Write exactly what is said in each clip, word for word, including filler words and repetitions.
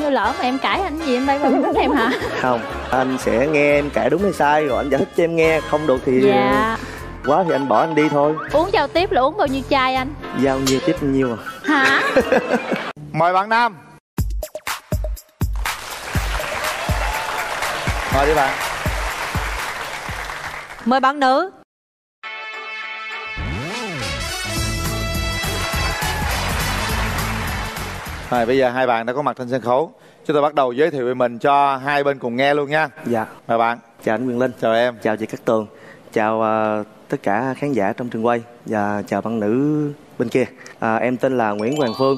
Như lỡ mà em cãi anh gì em bay vào đánh em hả? Không, anh sẽ nghe em cãi đúng hay sai rồi anh giải thích cho em nghe. Không được thì dạ. quá thì anh bỏ anh đi thôi. Uống giao tiếp là uống bao nhiêu chai anh? Giao nhiêu tiếp nhiêu à? Hả? Mời bạn nam. Mời đi bạn. Mời bạn nữ. Rồi, bây giờ hai bạn đã có mặt trên sân khấu. Chúng ta bắt đầu giới thiệu về mình cho hai bên cùng nghe luôn nha. Dạ. Mời bạn. Chào anh Quyền Linh. Chào em. Chào chị Cát Tường. Chào uh, tất cả khán giả trong trường quay. Và chào bạn nữ bên kia. À, em tên là Nguyễn Hoàng Phương.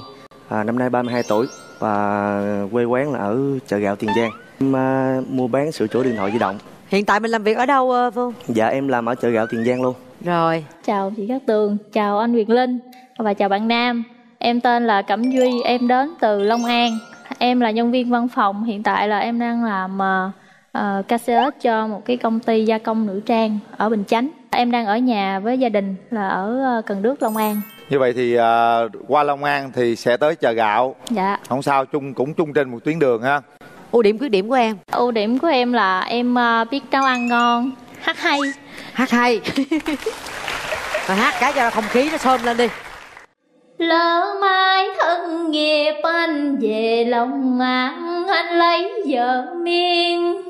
À, năm nay ba mươi hai tuổi. Và quê quán là ở chợ gạo Tiền Giang. Em uh, mua bán sửa chữa điện thoại di động. Hiện tại mình làm việc ở đâu uh, Phương? Dạ em làm ở chợ gạo Tiền Giang luôn. Rồi. Chào chị Cát Tường. Chào anh Quyền Linh. Và chào bạn nam. Em tên là Cẩm Duy, em đến từ Long An. Em là nhân viên văn phòng, hiện tại là em đang làm uh, ca xê ét cho một cái công ty gia công nữ trang ở Bình Chánh. Em đang ở nhà với gia đình là ở uh, Cần Đước, Long An. Như vậy thì uh, qua Long An thì sẽ tới chợ gạo. Dạ. Không sao, chung cũng chung trên một tuyến đường ha. Ưu điểm, khuyết điểm của em? Ưu điểm của em là em uh, biết nấu ăn ngon, hát hay. Hát hay. Mà hát cái cho không khí nó xôm lên đi. Lỡ mai thân nghiệp anh về Long An, anh lấy vợ miên.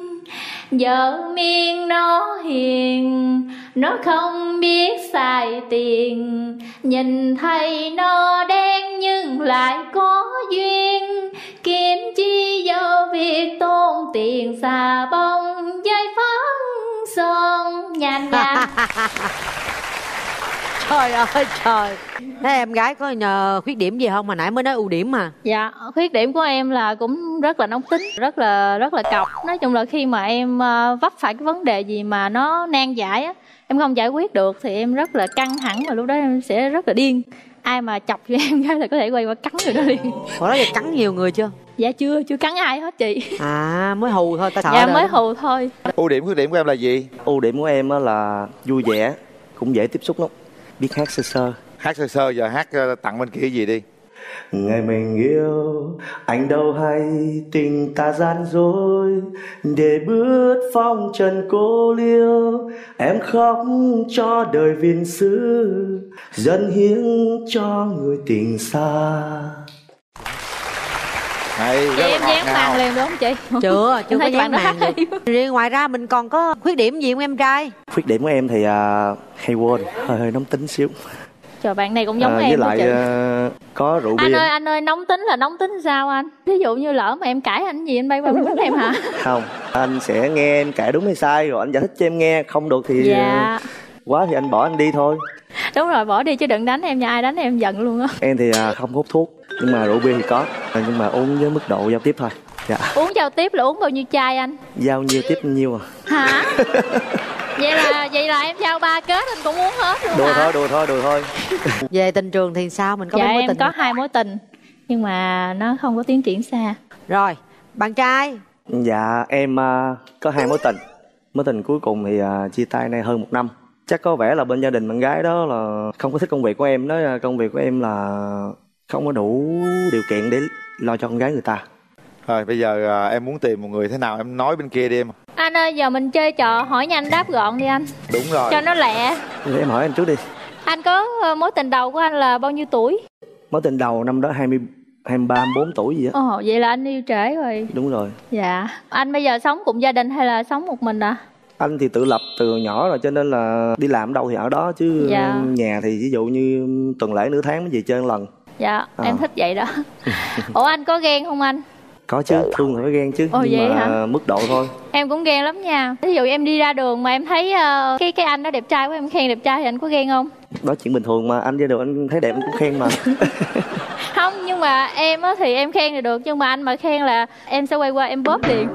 Vợ miên nó hiền, nó không biết xài tiền. Nhìn thấy nó đen nhưng lại có duyên. Kiếm chi do việc tốn tiền xà bông, giấy phấn son nhàn nhạt. Trời ơi trời. Thế em gái có nhờ khuyết điểm gì không? Hồi nãy mới nói ưu điểm mà. Dạ, khuyết điểm của em là cũng rất là nóng tính, rất là rất là cọc. Nói chung là khi mà em vấp phải cái vấn đề gì mà nó nan giải á, em không giải quyết được thì em rất là căng thẳng, và lúc đó em sẽ rất là điên. Ai mà chọc cho em gái là có thể quay qua cắn người đó liền. Hồi đó giờ cắn nhiều người chưa? Dạ chưa, chưa cắn ai hết chị. À, mới hù thôi, ta sợ. Dạ, mới hù thôi. Ưu điểm, khuyết điểm của em là gì? Ưu điểm của em là vui vẻ, cũng dễ tiếp xúc lắm. Biết hát sơ sơ. Hát sơ sơ, giờ hát tặng bên kia gì đi. Ngày mình yêu, anh đâu hay tình ta gian dối. Để bước phong trần cô liêu, em khóc cho đời viên xứ, dâng hiến cho người tình xa. Hay, rất em dán màn liền đúng không chị? Chưa, chưa có dán màn. Riêng ngoài ra mình còn có khuyết điểm gì không em trai? Khuyết điểm của em thì uh, hay quên, hơi, hơi nóng tính xíu. Trời, bạn này cũng giống à, em. Với lại chị. Uh, có rượu bia. Anh ơi, anh ơi, nóng tính là nóng tính sao anh? Ví dụ như lỡ mà em cãi anh gì anh bay vào đánh em hả? Không, anh sẽ nghe em cãi đúng hay sai rồi anh giải thích cho em nghe. Không được thì dạ. quá thì anh bỏ anh đi thôi. Đúng rồi, bỏ đi chứ đừng đánh em nha, ai đánh em giận luôn á. Em thì uh, không hút thuốc, nhưng mà rượu bia thì có, nhưng mà uống với mức độ giao tiếp thôi. Dạ. Uống giao tiếp là uống bao nhiêu chai anh? Giao nhiêu tiếp nhiêu à? Hả? Vậy là vậy là em giao ba kết anh cũng uống hết luôn. Đùa hả? thôi, đùa thôi, đùa thôi. Về tình trường thì sao, mình có dạ, mấy mối tình? Dạ em có hai mối tình, nhưng mà nó không có tiến triển xa. Rồi, bạn trai. Dạ em uh, có hai mối tình. Mối tình cuối cùng thì uh, chia tay nay hơn một năm. Chắc có vẻ là bên gia đình bạn gái đó là không có thích công việc của em. Nói công việc của em là không có đủ điều kiện để lo cho con gái người ta. Rồi bây giờ à, em muốn tìm một người thế nào em nói bên kia đi em. Anh ơi, giờ mình chơi trò hỏi nhanh đáp gọn đi anh. Đúng rồi. Cho nó lẹ. Để em hỏi anh trước đi. Anh có mối tình đầu của anh là bao nhiêu tuổi? Mối tình đầu năm đó hai mươi, hai mươi ba, hai mươi bốn tuổi gì á. Ồ, vậy là anh yêu trễ rồi. Đúng rồi. Dạ. Anh bây giờ sống cùng gia đình hay là sống một mình ạ? À? Anh thì tự lập từ nhỏ rồi cho nên là đi làm đâu thì ở đó chứ dạ. Nhà thì ví dụ như tuần lễ nửa tháng mới về chơi một lần. Dạ, à. Em thích vậy đó. Ủa anh có ghen không anh? Có chứ, thương thì phải ghen chứ. Ồ, nhưng vậy mà hả? Mức độ thôi. Em cũng ghen lắm nha. Ví dụ em đi ra đường mà em thấy uh, cái cái anh đó đẹp trai quá, em khen đẹp trai thì anh có ghen không? Đó chuyện bình thường mà, anh ra đường anh thấy đẹp anh cũng khen mà. Không, nhưng mà em á thì em khen thì được, nhưng mà anh mà khen là em sẽ quay qua em bóp liền.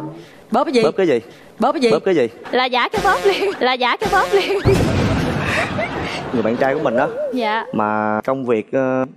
Bóp cái gì? Bóp cái gì? Bóp cái gì? Bóp cái gì? Là giả cái bóp liền, là giả cái bóp liền. Người bạn trai của mình đó. Dạ. Mà công việc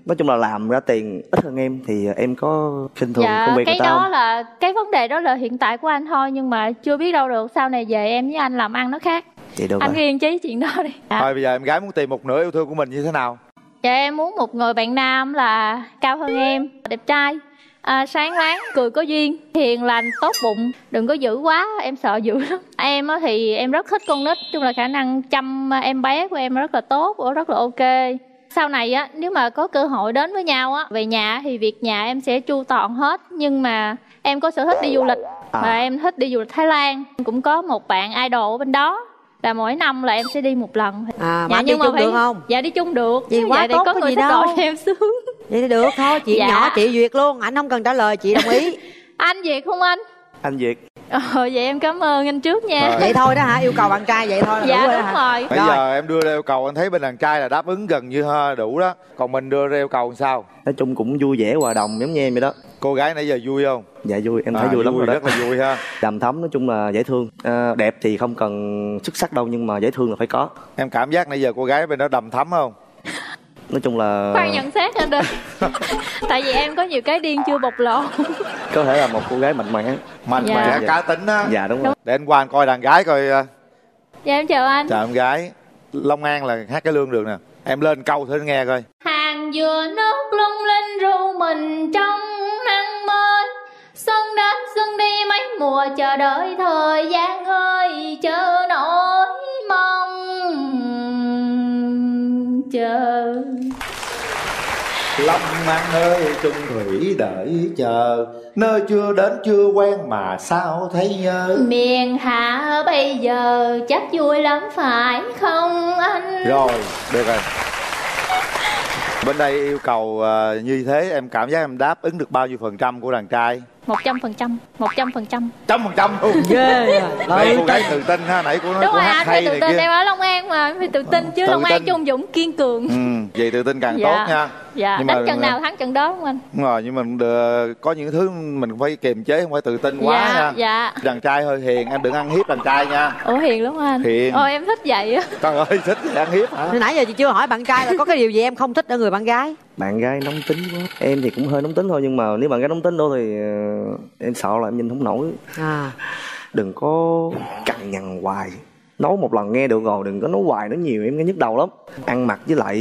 nói chung là làm ra tiền ít hơn em thì em có khinh thường dạ, công việc của tao? Cái đó là cái vấn đề đó là hiện tại của anh thôi, nhưng mà chưa biết đâu được, sau này về em với anh làm ăn nó khác. Vậy được. Anh yên chí chuyện đó đi. Dạ. Thôi bây giờ em gái muốn tìm một nửa yêu thương của mình như thế nào? Dạ em muốn một người bạn nam là cao hơn em, đẹp trai, à, sáng láng, cười có duyên, hiền lành, tốt bụng, đừng có dữ quá, em sợ dữ lắm. Em thì em rất thích con nít, chung là khả năng chăm em bé của em rất là tốt, rất là ok. Sau này á, nếu mà có cơ hội đến với nhau á, về nhà thì việc nhà em sẽ chu toàn hết. Nhưng mà em có sở thích đi du lịch, mà à. em thích đi du lịch Thái Lan. Em cũng có một bạn idol ở bên đó, là mỗi năm là em sẽ đi một lần. À, dạ, mà nhưng đi chung mà phải... được không? Dạ đi chung được. Vậy quá vậy tốt có, có người gì đâu. Em sướng. Vậy thì được thôi, chuyện dạ. nhỏ chị duyệt luôn, anh không cần trả lời, chị đồng ý. Anh duyệt không anh? Anh duyệt. Ờ vậy em cảm ơn anh trước nha. Rồi. Vậy thôi đó hả, yêu cầu bạn trai vậy thôi là dạ, đủ rồi. Dạ đúng hả? Rồi. Bây giờ em đưa ra yêu cầu, anh thấy bên đàn trai là đáp ứng gần như đủ đó. Còn mình đưa ra yêu cầu sao? Nói chung cũng vui vẻ hòa đồng giống như em vậy đó. Cô gái nãy giờ vui không? Dạ vui, em thấy à, vui lắm vui, rồi đó. Rất là vui ha. Đàm thấm nói chung là dễ thương, à, đẹp thì không cần xuất sắc đâu nhưng mà dễ thương là phải có. Em cảm giác nãy giờ cô gái bên đó đầm thấm không? Nói chung là... Khoan nhận xét anh đi. Tại vì em có nhiều cái điên chưa bộc lộ. Có thể là một cô gái mạnh mẽ. Mạnh dạ. mẽ, dạ. cá tính á. Dạ đúng, đúng rồi. Để anh qua anh coi đàn gái coi. Dạ em chào anh. Chào em gái. Long An là hát cái lương được nè. Em lên câu thử nghe coi. Hàng dừa nước lung linh ru mình trong nắng mới. Xuân đến xuân đi mấy mùa chờ đợi thời gian ơi chờ nỗi mong chờ. Long An ơi chung thủy đợi chờ, nơi chưa đến chưa quen mà sao thấy nhớ. Miền Hạ bây giờ chắc vui lắm phải không anh? Rồi, được rồi. Bên đây yêu cầu uh, như thế em cảm giác em đáp ứng được bao nhiêu phần trăm của đàn trai? một trăm phần trăm, một trăm phần trăm, một trăm phần trăm luôn. Ghê yeah. Cô gái tự tin ha, nãy của nó đúng rồi, hát hay tự tin, em ở Long An mà phải tự tin chứ. Tự Long An chung dũng kiên cường. Ừ, vậy tự tin càng dạ. tốt nha. Dạ, nhưng đánh mà... trận nào thắng trận đó không anh? Đúng rồi, nhưng mình có những thứ mình phải kiềm chế, không phải tự tin quá dạ, nha. Dạ. Đàn trai hơi hiền, anh đừng ăn hiếp đàn trai nha. Ủa hiền lắm anh? Hiền. Ôi em thích vậy á. Trời ơi, thích thì ăn hiếp hả? Nãy giờ chị chưa hỏi bạn trai là có cái điều gì em không thích ở người bạn gái? Bạn gái nóng tính quá. Em thì cũng hơi nóng tính thôi, nhưng mà nếu bạn gái nóng tính đâu thì em sợ là em nhìn không nổi à. Đừng có cằn nhằn hoài. Nấu một lần nghe được rồi, đừng có nấu hoài, nói nhiều em nghe nhức đầu lắm. Ăn mặc với lại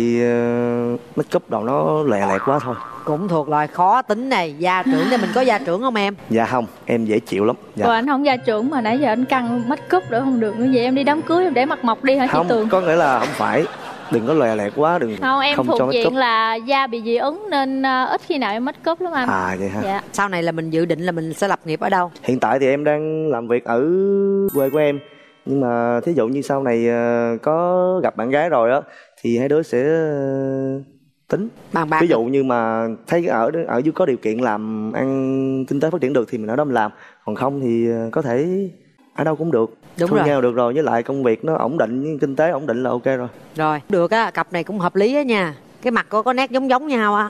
make up đầu nó lè lẹt quá thôi. Cũng thuộc loại khó tính này. Gia trưởng thì mình có gia trưởng không em? Dạ không, em dễ chịu lắm dạ. Còn anh không gia trưởng mà nãy giờ anh căng make up nữa không được nữa. Vậy em đi đám cưới em để mặt mộc đi hả không, chị Tường? Không, có nghĩa là không phải. Đừng có lòe lẹt quá, đừng không em không thuộc cho diện là da bị dị ứng nên uh, ít khi nào em make up lắm anh. À vậy hả? Dạ. Sau này là mình dự định là mình sẽ lập nghiệp ở đâu? Hiện tại thì em đang làm việc ở quê của em, nhưng mà thí dụ như sau này uh, có gặp bạn gái rồi á thì hai đứa sẽ uh, tính bàn bạc. Ví dụ như mà thấy ở ở dưới có điều kiện làm ăn kinh tế phát triển được thì mình ở đó mình làm, còn không thì uh, có thể ở đâu cũng được. Đúng rồi. Nhau được rồi, với lại công việc nó ổn định, kinh tế ổn định là ok rồi. Rồi, được á, cặp này cũng hợp lý á nha. Cái mặt cô có nét giống giống nhau á.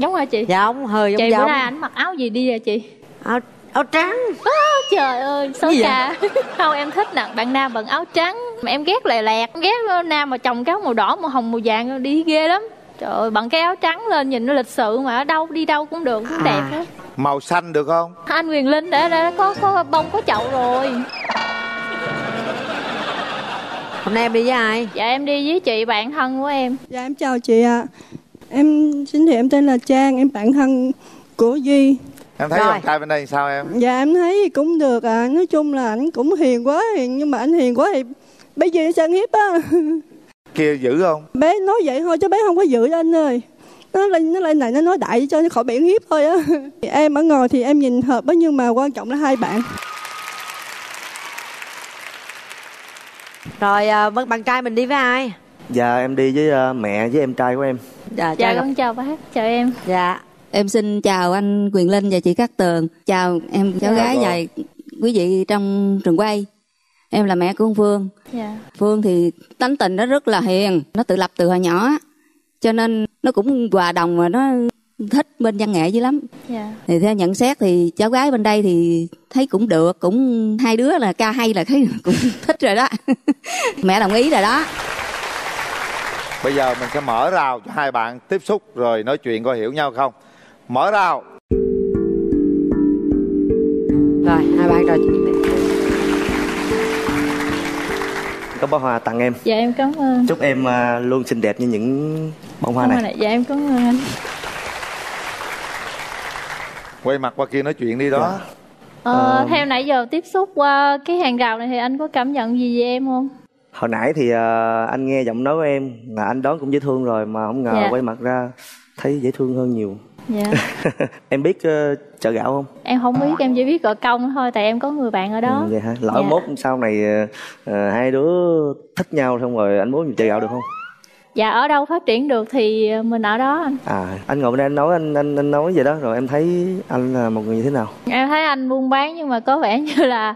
Giống hả chị? Dạ, không, hơi giống chị giống. Chị bữa nay ảnh mặc áo gì đi à chị? Áo áo trắng. À, trời ơi, xấu xa. Không, em thích nè, bạn nam bận áo trắng. Em ghét lè lẹt, em ghét nam mà chồng cái áo màu đỏ, màu hồng, màu vàng đi ghê lắm. Trời ơi, bận cái áo trắng lên nhìn nó lịch sự mà ở đâu đi đâu cũng được, cũng đẹp hết. Màu xanh được không? Anh Quyền Linh đã, đã có có bông có chậu rồi. Hôm nay em đi với ai? Dạ em đi với chị bạn thân của em. Dạ em chào chị ạ. À. Em xin thì em tên là Trang, em bạn thân của Duy. Em thấy bạn trai bên đây sao em? Dạ em thấy cũng được ạ. À. Nói chung là ảnh cũng hiền quá hiền, nhưng mà anh hiền quá thì bây giờ sang hiếp á. Kia dữ không? Bé nói vậy thôi chứ bé không có dữ anh ơi. Nó lên, nó lên này nó nói đại cho nó khỏi biển hiếp thôi á. Em ở ngồi thì em nhìn hợp á, nhưng mà quan trọng là hai bạn. Rồi à, bạn trai mình đi với ai? Dạ em đi với uh, mẹ với em trai của em. Dạ, dạ con gặp... chào bác, chào em. Dạ. Em xin chào anh Quyền Linh và chị Cát Tường. Chào em cháu dạ, gái rồi. Và quý vị trong trường quay. Em là mẹ của ông Phương. Dạ. Phương thì tánh tình nó rất là hiền. Nó tự lập từ hồi nhỏ, cho nên nó cũng hòa đồng mà nó thích bên văn nghệ dữ lắm. Yeah. Thì theo nhận xét thì cháu gái bên đây thì thấy cũng được, cũng hai đứa là ca hay là thấy cũng thích rồi đó. Mẹ đồng ý rồi đó. Bây giờ mình sẽ mở rào cho hai bạn tiếp xúc rồi nói chuyện coi hiểu nhau không. Mở rào. Rồi, hai bạn rồi. Cảm ơn Hoa tặng em. Dạ em cảm ơn. Chúc em luôn xinh đẹp như những bông hoa, bông hoa này. này. Dạ em cảm ơn anh. quay mặt qua kia nói chuyện đi đó. Dạ. Ờ, ờ, theo nãy giờ tiếp xúc qua cái hàng rào này thì anh có cảm nhận gì về em không? Hồi nãy thì uh, anh nghe giọng nói của em là anh đoán cũng dễ thương rồi, mà không ngờ dạ. quay mặt ra thấy dễ thương hơn nhiều. Dạ. Em biết uh, chợ gạo không? Em không biết, em chỉ biết Gò Công thôi, tại em có người bạn ở đó. Ừ, vậy hả? Lỡ dạ. mốt sau này uh, hai đứa thích nhau xong rồi anh muốn chợ gạo được không? Dạ, ở đâu phát triển được thì mình ở đó anh. À, anh ngồi bên đây anh nói anh anh, anh nói vậy đó rồi em thấy anh là một người như thế nào? Em thấy anh buôn bán nhưng mà có vẻ như là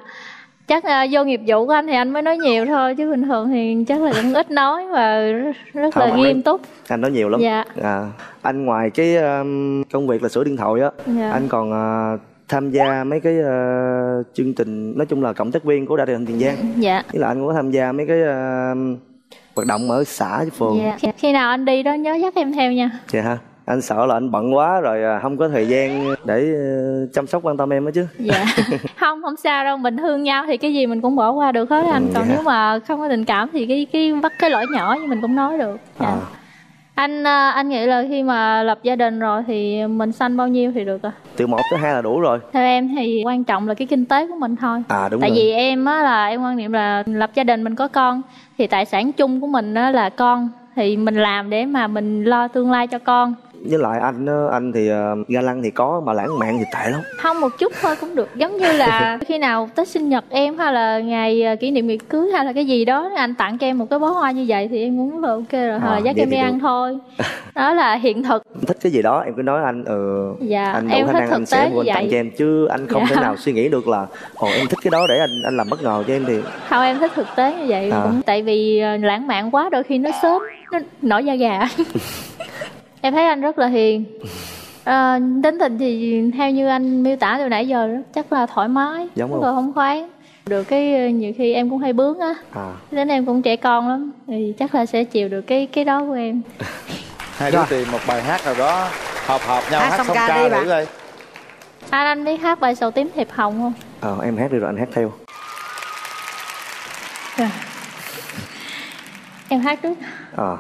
chắc là vô nghiệp vụ của anh thì anh mới nói nhiều thôi, chứ bình thường thì chắc là cũng ít nói và rất Thảo là nghiêm túc. Anh nói nhiều lắm. Dạ. À, anh ngoài cái um, công việc là sửa điện thoại á, dạ. anh còn uh, tham gia mấy cái uh, chương trình, nói chung là cộng tác viên của Đài Truyền Tiền Giang. Dạ. Tức là anh cũng có tham gia mấy cái uh, hoạt động ở xã với phường. Yeah. Khi nào anh đi đó nhớ dắt em theo nha. Dạ yeah. hả? Anh sợ là anh bận quá rồi không có thời gian để chăm sóc quan tâm em đó chứ. Dạ. Yeah. Không, không sao đâu, mình thương nhau thì cái gì mình cũng bỏ qua được hết anh. Còn yeah. nếu mà không có tình cảm thì cái cái bắt cái lỗi nhỏ như mình cũng nói được. Dạ. À. Anh anh nghĩ là khi mà lập gia đình rồi thì mình sanh bao nhiêu thì được à? Từ một tới hai là đủ rồi. Theo em thì quan trọng là cái kinh tế của mình thôi. À đúng. Tại rồi. Vì em á là em quan niệm là lập gia đình mình có con thì tài sản chung của mình á là con, thì mình làm để mà mình lo tương lai cho con. Với lại anh anh thì ga lăng thì có mà lãng mạn thì tệ lắm. Không, một chút thôi cũng được, giống như là khi nào Tết sinh nhật em hay là ngày kỷ niệm ngày cưới hay là cái gì đó anh tặng cho em một cái bó hoa như vậy thì em cũng là ok rồi, hoặc là dắt em đi ăn thôi, đó là hiện thực. Thích cái gì đó em cứ nói anh ừ dạ, anh đủ khả năng anh sẽ mua tặng cho em, chứ anh không dạ. thể nào suy nghĩ được là hồi em thích cái đó để anh anh làm bất ngờ cho em thì không. Em thích thực tế như vậy à. Cũng tại vì lãng mạn quá đôi khi nó sớm nó nổi da gà. Em thấy anh rất là hiền, à, tính tình thì theo như anh miêu tả từ nãy giờ chắc là thoải mái, đúng rồi, không khoái. Được cái nhiều khi em cũng hay bướng á, à. Đến em cũng trẻ con lắm, thì chắc là sẽ chịu được cái cái đó của em. Hai đứa tìm một bài hát nào đó hợp hợp nhau, hát, hát song, song ca, ca đi bạn. Anh anh biết hát bài Sầu Tím Thiệp Hồng không? Ờ à, em hát đi rồi anh hát theo. À. Em hát trước. Ờ. À.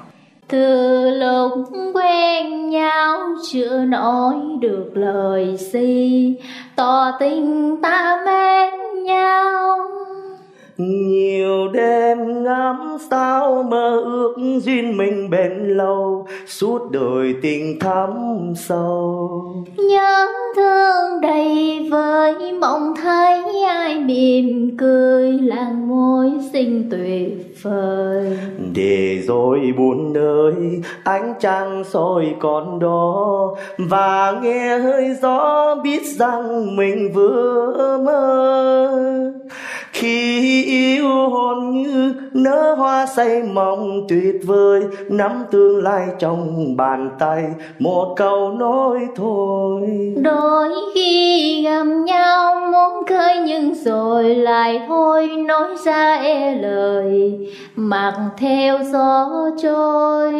Từ lúc quen nhau chưa nói được lời gì, tỏ tình ta mến nhau. Nhiều đêm ngắm sao mơ ước duyên mình bền lâu, suốt đời tình thắm sâu. Nhớ thương đầy vơi mộng thấy ai mỉm cười, làng môi xinh tuyệt vời. Để rồi buồn nơi ánh trăng soi con đó, và nghe hơi gió biết rằng mình vừa mơ. Khi yêu hồn như nở hoa say mộng tuyệt vời, nắm tương lai trong bàn tay, một câu nói thôi. Đôi khi gặp nhau muốn cười nhưng rồi lại thôi, nói ra e lời mặc theo gió trôi.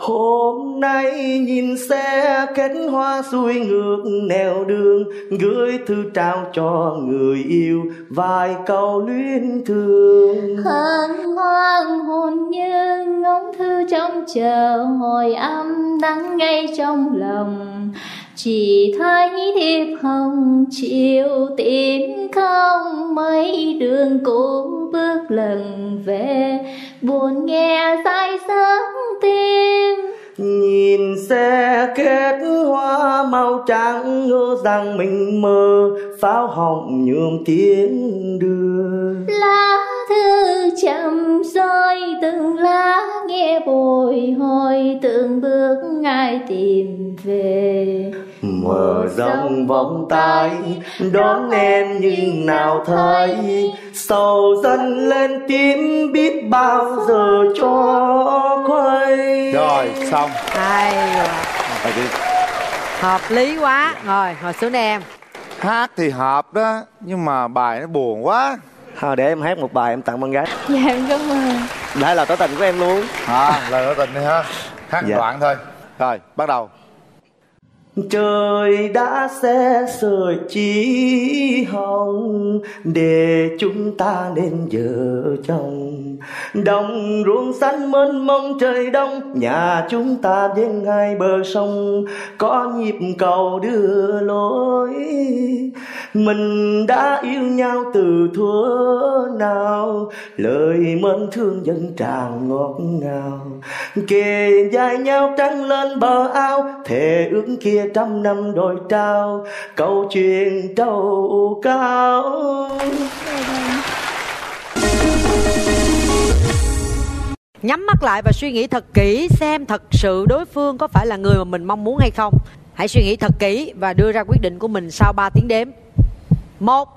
Hôm nay nhìn xe kết hoa xuôi ngược nẻo đường, gửi thư trao cho người yêu vài câu luyến thương. Hân hoan hồn như ngóng thư trong chờ, hồi âm đắng ngay trong lòng, chỉ thấy thiệp hồng chiều tím không. Mấy đường cũ bước lần về, buồn nghe say sớm tim. Nhìn xe kết hoa màu trắng, ngỡ rằng mình mơ, pháo hồng nhuộm tiếng đưa. Lá thư chậm rơi từng lá nghe bồi hồi, từng bước ai tìm về. Mở rộng vòng tay đón em nhưng nào thấy, sầu dần lên tím biết bao giờ cho quay. Rồi xong. Hay hợp lý quá. Rồi hồi xuống đây em hát thì hợp đó, nhưng mà bài nó buồn quá. Thôi để em hát một bài em tặng bạn gái. Dạ em cảm ơn. Đây là tỏ tình của em luôn. À lời tỏ tình đi ha. Hát dạ. đoạn thôi. Rồi bắt đầu. Trời đã xé sợi chỉ hồng, để chúng ta nên vợ chồng. Đồng ruộng xanh mênh mông trời đông, nhà chúng ta bên hai bờ sông, có nhịp cầu đưa lối. Mình đã yêu nhau từ thuở nào, lời mến thương vẫn tràn ngọt ngào. Kề vai nhau trắng lên bờ ao, thề ước kia trăm năm đôi trao, câu chuyện trầu cao. Nhắm mắt lại và suy nghĩ thật kỹ xem thật sự đối phương có phải là người mà mình mong muốn hay không. Hãy suy nghĩ thật kỹ và đưa ra quyết định của mình sau ba tiếng đếm. Một,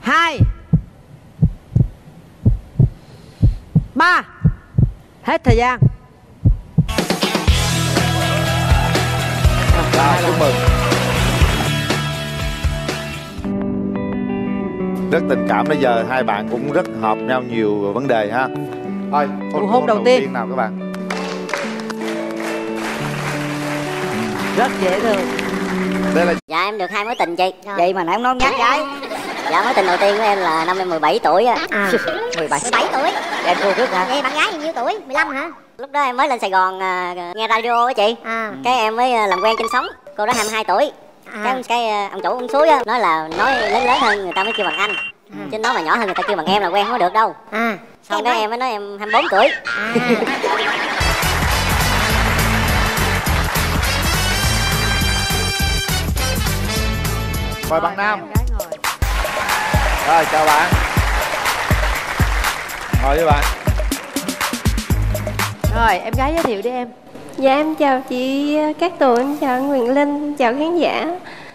hai, ba. Hết thời gian. Chào chúc mừng. Rất tình cảm, bây giờ hai bạn cũng rất hợp nhau nhiều vấn đề ha. Thôi, nụ hôn đầu tiên nào các bạn. Rất dễ thương. Đây là... Dạ em được hai mối tình chị. Rồi. Vậy mà nãy em nói nhát gái. Dạ mối tình đầu tiên của em là năm em mười bảy tuổi á. À. mười bảy tuổi. Em cô trước hả? Vậy bạn gái nhiêu tuổi? mười lăm hả? Lúc đó em mới lên Sài Gòn nghe radio á chị. À. Cái em mới làm quen trên sóng. Cô đó hai mươi hai tuổi. À. Cái, cái ông chủ ông suối á nói là nói lớn lớn hơn người ta mới kêu bằng anh. À. Chứ nói mà nhỏ hơn người ta kêu bằng em là quen không có được đâu. À. Sau đó em mới nói em hai mươi bốn tuổi. À. Mời bạn Nam. Rồi chào bạn. Ngồi với bạn. Rồi em gái giới thiệu đi em. Dạ em chào chị Cát Tường, em chào Quyền Linh, chào khán giả.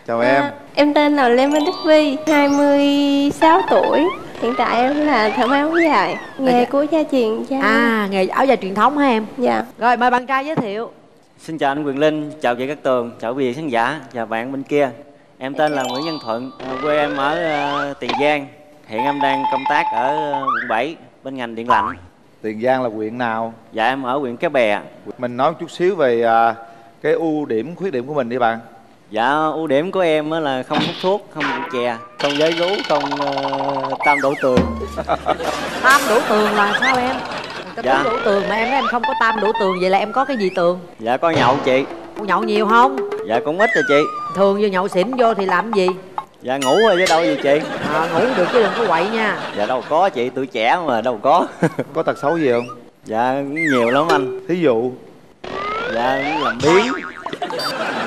Chào à, em. Em tên là Lê Minh Đức Vi, hai mươi sáu tuổi. Hiện tại em là thợ may áo dài, nghề của gia truyền cha. À, nghề áo dài truyền thống hả em? Dạ. Rồi mời bạn trai giới thiệu. Xin chào anh Quyền Linh, chào chị Cát Tường, chào quý vị khán giả, chào bạn bên kia. Em tên là Nguyễn Nhân Thuận, quê em ở uh, Tiền Giang. Hiện em đang công tác ở quận uh, bảy bên ngành điện lạnh. Tiền Giang là huyện nào? Dạ em ở huyện Cái Bè. Mình nói một chút xíu về uh, cái ưu điểm, khuyết điểm của mình đi bạn. Dạ ưu điểm của em là không hút thuốc, không uống chè, không giới gú, không uh, tam đổ tường. Tam đổ tường là sao em? Cái dạ. Đổ tường mà em nói em không có tam đổ tường, vậy là em có cái gì tường? Dạ có nhậu chị. Nhậu nhiều không? Dạ cũng ít rồi chị. Thường vô nhậu xỉn vô thì làm gì? Dạ ngủ rồi chứ đâu gì chị. À, ngủ được chứ đừng có quậy nha. Dạ đâu có chị, tuổi trẻ mà đâu có. Có tật xấu gì không? Dạ nhiều lắm anh. Thí dụ? Dạ làm biếng.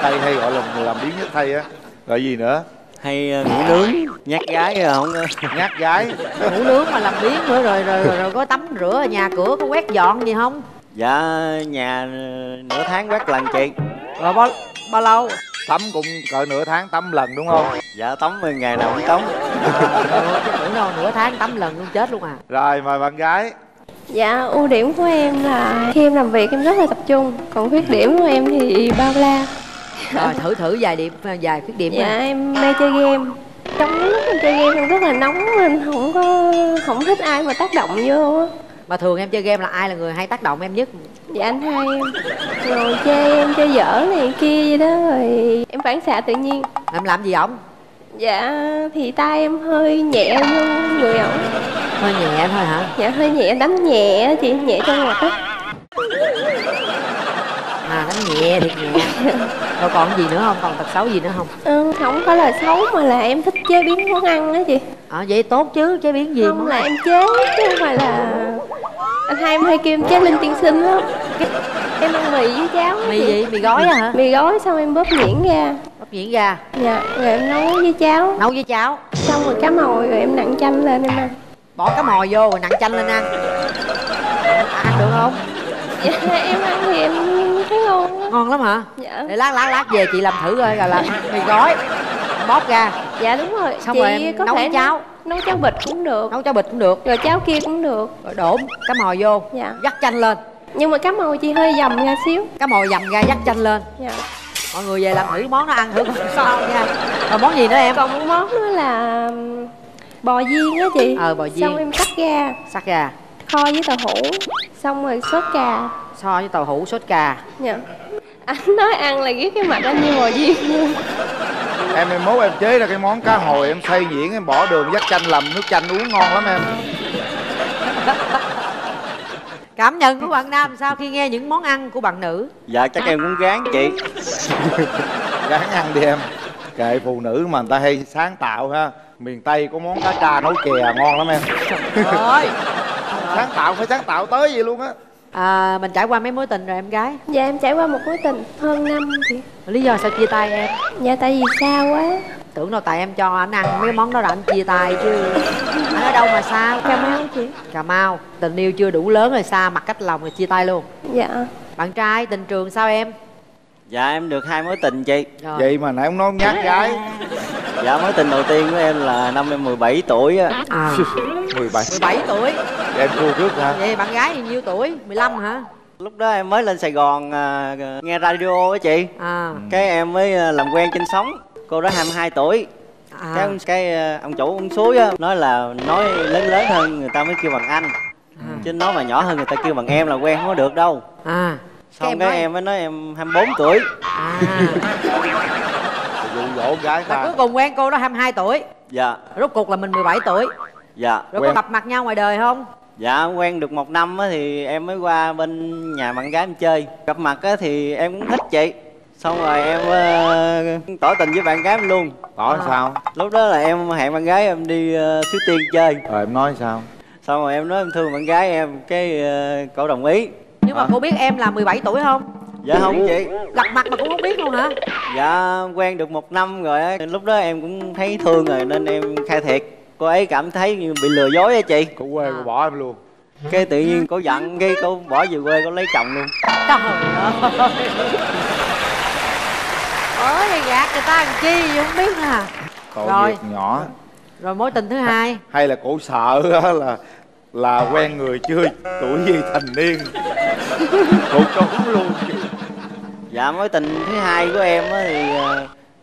Tây hay gọi là làm biếng nhất Tây á. Gọi gì nữa? Hay ngủ nướng. Nhát gái không? Nhát gái. Ngủ nướng mà làm biếng nữa. Rồi rồi rồi, rồi có tắm rửa nhà cửa, có quét dọn gì không? Dạ nhà nửa tháng quét lần chị. Rồi bao, bao lâu? Tắm cũng cỡ nửa tháng tắm lần đúng không? Dạ tắm ngày nào cũng tắm. À, đâu, nửa tháng tắm lần luôn chết luôn à. Rồi mời bạn gái. Dạ ưu điểm của em là khi em làm việc em rất là tập trung. Còn khuyết điểm của em thì bao la. Rồi thử thử vài điểm, vài khuyết điểm. Dạ này. Em mê chơi game. Trong lúc em chơi game em rất là nóng nên không có không thích ai mà tác động vô á. Mà thường em chơi game là ai là người hay tác động em nhất? Dạ anh hai em. Rồi chơi em chơi dở này kia vậy đó. Rồi em phản xạ tự nhiên. Em làm gì ổng? Dạ thì tay em hơi nhẹ vô người ổng. Hơi nhẹ thôi hả? Dạ hơi nhẹ, đánh nhẹ chị, nhẹ cho ngọt á. À đánh nhẹ thiệt nhẹ. Rồi còn gì nữa không? Còn tật xấu gì nữa không? Ừ, không phải là xấu mà là em thích chế biến món ăn đó chị. À vậy tốt chứ, chế biến gì? Không là em chế chứ không phải là... Anh hai em hay kêu em chế linh tiên sinh lắm. Em ăn mì với cháo. Mì gì? Gì? Mì gói hả? Mì gói xong em bóp nhuyễn ra. Bóp nhuyễn ra? Dạ, rồi em nấu với cháo. Nấu với cháo. Xong rồi cá mồi rồi em nặn chanh lên em ăn. Bỏ cá mồi vô rồi nặn chanh lên ăn. À, ăn được không? Dạ, em ăn thì em thấy ngon lắm. Ngon lắm hả? Dạ. Để lát lát lát về chị làm thử coi, gọi là mì gói bóp ra. Dạ đúng rồi. Xong chị rồi em có nấu thể cháo. Nấu cháo vịt cũng được. Nấu cháo vịt cũng được. Rồi cháo kia cũng được. Rồi đổ cá mồi vô. Dạ. Dắt chanh lên. Nhưng mà cá mồi chị hơi dầm ra xíu. Cá mồi dầm ra dắt chanh lên. Dạ. Mọi người về làm thử món nó ăn thử sao nha. Rồi món gì nữa em? Còn một món nữa là bò viên á chị. Ờ bò viên. Xong em cắt ra. Cắt ra. Kho với tàu hũ. Xong rồi sốt cà. Kho với tàu hũ sốt cà. Dạ. Anh nói ăn là ghét cái mặt anh như bò viên. Em em mốt em chế ra cái món cá hồi em xay nhuyễn em bỏ đường dắt chanh làm nước chanh uống ngon lắm em. Cảm nhận của bạn nam sau khi nghe những món ăn của bạn nữ? Dạ chắc em cũng gán chị. Gán ăn đi em. Kệ phụ nữ mà người ta hay sáng tạo ha. Miền Tây có món cá tra nấu kìa ngon lắm em. Trời ơi. Sáng tạo phải sáng tạo tới vậy luôn á. À, mình trải qua mấy mối tình rồi em gái? Dạ em trải qua một mối tình hơn năm chị. Lý do sao chia tay em? Dạ tại vì xa quá. Tưởng đâu tại em cho anh ăn mấy món đó là anh chia tay chứ. Anh ở đâu mà xa? Cà Mau chị. Cà Mau. Tình yêu chưa đủ lớn rồi xa mặt cách lòng rồi chia tay luôn. Dạ. Bạn trai tình trường sao em? Dạ em được hai mối tình chị. Rồi. Vậy mà nãy ông nói nhát gái. Dạ mối tình đầu tiên của em là năm em mười bảy tuổi á. À. mười bảy. mười bảy tuổi. Vậy em thua trước hả? Vậy bạn gái thì nhiêu tuổi? mười lăm hả? Lúc đó em mới lên Sài Gòn à, nghe radio á chị. À. Cái em mới làm quen trên sóng. Cô đó hai mươi hai tuổi. À. Cái, cái ông chủ ông suối á nói là nói lớn lớn hơn người ta mới kêu bằng anh. À. Chứ nói mà nhỏ hơn người ta kêu bằng em là quen không có được đâu. À. Xong cái, em, cái nói... em mới nói em hai mươi bốn tuổi. À. Dụ dỗ gái ta. Và cuối cùng quen cô đó hai mươi hai tuổi. Dạ. Rốt cuộc là mình mười bảy tuổi. Dạ. Rồi quen... có gặp mặt nhau ngoài đời không? Dạ quen được một năm thì em mới qua bên nhà bạn gái em chơi. Gặp mặt thì em cũng thích chị. Xong rồi em uh, tỏ tình với bạn gái em luôn. Tỏ à. Sao? Lúc đó là em hẹn bạn gái em đi uh, Suối Tiên chơi. Rồi em nói sao? Xong rồi em nói em thương bạn gái em. Cái uh, cậu đồng ý. Nhưng mà à. Cô biết em là mười bảy tuổi không? Dạ không chị. Gặp mặt mà cũng không biết luôn hả? Dạ quen được một năm rồi á. Lúc đó em cũng thấy thương rồi nên em khai thiệt. Cô ấy cảm thấy như bị lừa dối á chị. Cô quê cô bỏ em luôn. Cái tự nhiên cô giận cái cô bỏ về quê cô lấy chồng luôn. Trời ơi. Ôi gạt người ta làm chi gì không biết hả? Còn rồi. Việc nhỏ. Rồi mối tình thứ hai. Hay là cô sợ là là quen người chưa tuổi gì thành niên. Cô trốn luôn. Dạ mối tình thứ hai của em thì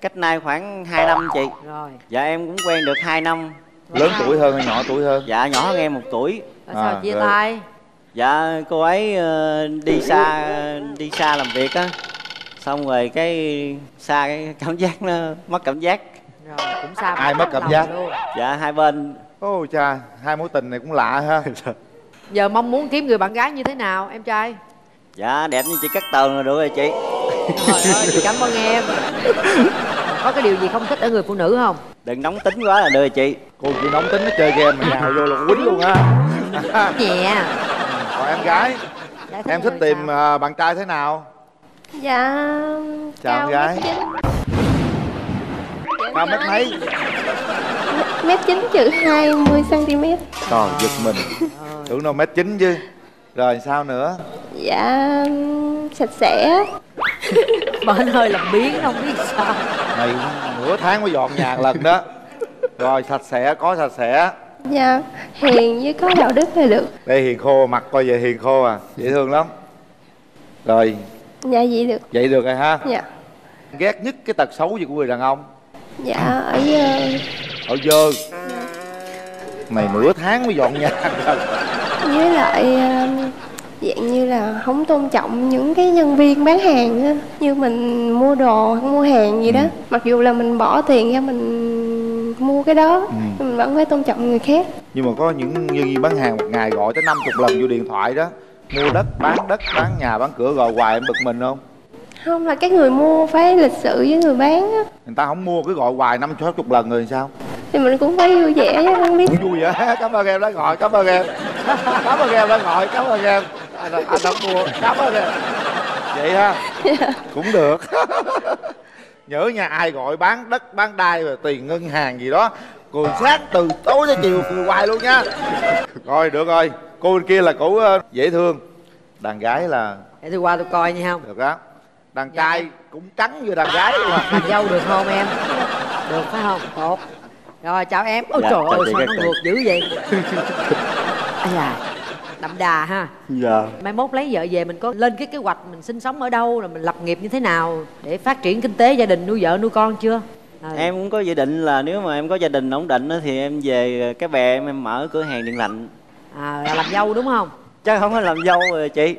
cách nay khoảng hai năm chị. Rồi. Dạ em cũng quen được hai năm. Lớn tuổi hơn hay nhỏ tuổi hơn? Dạ nhỏ hơn em một tuổi. À, sao chia tay? Dạ cô ấy đi xa đi xa làm việc á. Xong rồi cái xa cái cảm giác nó mất cảm giác. Rồi cũng xa. Ai mất cảm giác? Luôn. Dạ hai bên. Ô cha, hai mối tình này cũng lạ ha. Giờ mong muốn kiếm người bạn gái như thế nào em trai? Dạ đẹp như chị Cát Tường là được rồi chị. Trời ơi, chị cảm ơn em. Có cái điều gì không thích ở người phụ nữ không? Đừng nóng tính quá là được rồi chị. Cô chị nóng tính nó chơi game mà nhào vô là quýnh luôn á. Nhẹ. Còn em gái dạ, em thích tìm sao? Bạn trai thế nào? Dạ chào em gái. Cao mét mấy? Mét chín chữ hai mươi xăng ti mét. Trời giật mình. Tưởng đâu mét chín chứ. Rồi sao nữa? Dạ sạch sẽ. Mà anh hơi làm biến không biết sao. Này nửa tháng mới dọn nhà lần đó. Rồi sạch sẽ, có sạch sẽ. Dạ hiền với có đạo đức thì được. Đây hiền khô, mặt coi vậy hiền khô à. Dễ thương lắm. Rồi. Dạ vậy được. Vậy được rồi ha. Dạ. Ghét nhất cái tật xấu gì của người đàn ông? Dạ ở dơ. Ở dơ dạ. Mày nửa tháng mới dọn nhà rồi. Với lại dạng như là không tôn trọng những cái nhân viên bán hàng á. Như mình mua đồ hoặc mua hàng gì đó. Ừ. Mặc dù là mình bỏ tiền ra mình mua cái đó. Ừ. Nhưng mình vẫn phải tôn trọng người khác. Nhưng mà có những nhân viên bán hàng một ngày gọi tới năm mươi lần vô điện thoại đó. Mua đất, bán đất, bán nhà, bán cửa gọi hoài em bực mình không? Không, là cái người mua phải lịch sự với người bán á. Người ta không mua cứ gọi hoài năm mươi sáu mươi lần rồi sao? Thì mình cũng phải vui vẻ chứ không biết. Cũng vui vẻ, cảm ơn em đã gọi, cảm ơn em. Cảm ơn em đã gọi, cảm ơn em. Anh, anh đã mua, cảm ơn em. Vậy ha, yeah. Cũng được. Nhớ nha, ai gọi bán đất, bán đai và tiền ngân hàng gì đó cười sát từ tối tới chiều cười hoài luôn nha. Rồi, được rồi. Cô bên kia là cổ dễ thương. Đàn gái là... Để tôi qua tôi coi nha không? Được đó. Đàn dạ. Trai cũng trắng như đàn gái luôn à. Đàn dâu được không em? Được phải không? Tốt. Rồi chào em. Ôi dạ, trời ơi sao nó ngược dữ vậy? À, dạ. Đậm đà ha. Dạ. Mai mốt lấy vợ về mình có lên cái kế hoạch mình sinh sống ở đâu, rồi mình lập nghiệp như thế nào để phát triển kinh tế gia đình, nuôi vợ nuôi con chưa? À. Em cũng có dự định là nếu mà em có gia đình ổn định thì em về Cái Bè em, em mở cửa hàng điện lạnh. À, là làm dâu đúng không? Chắc không phải làm dâu rồi chị.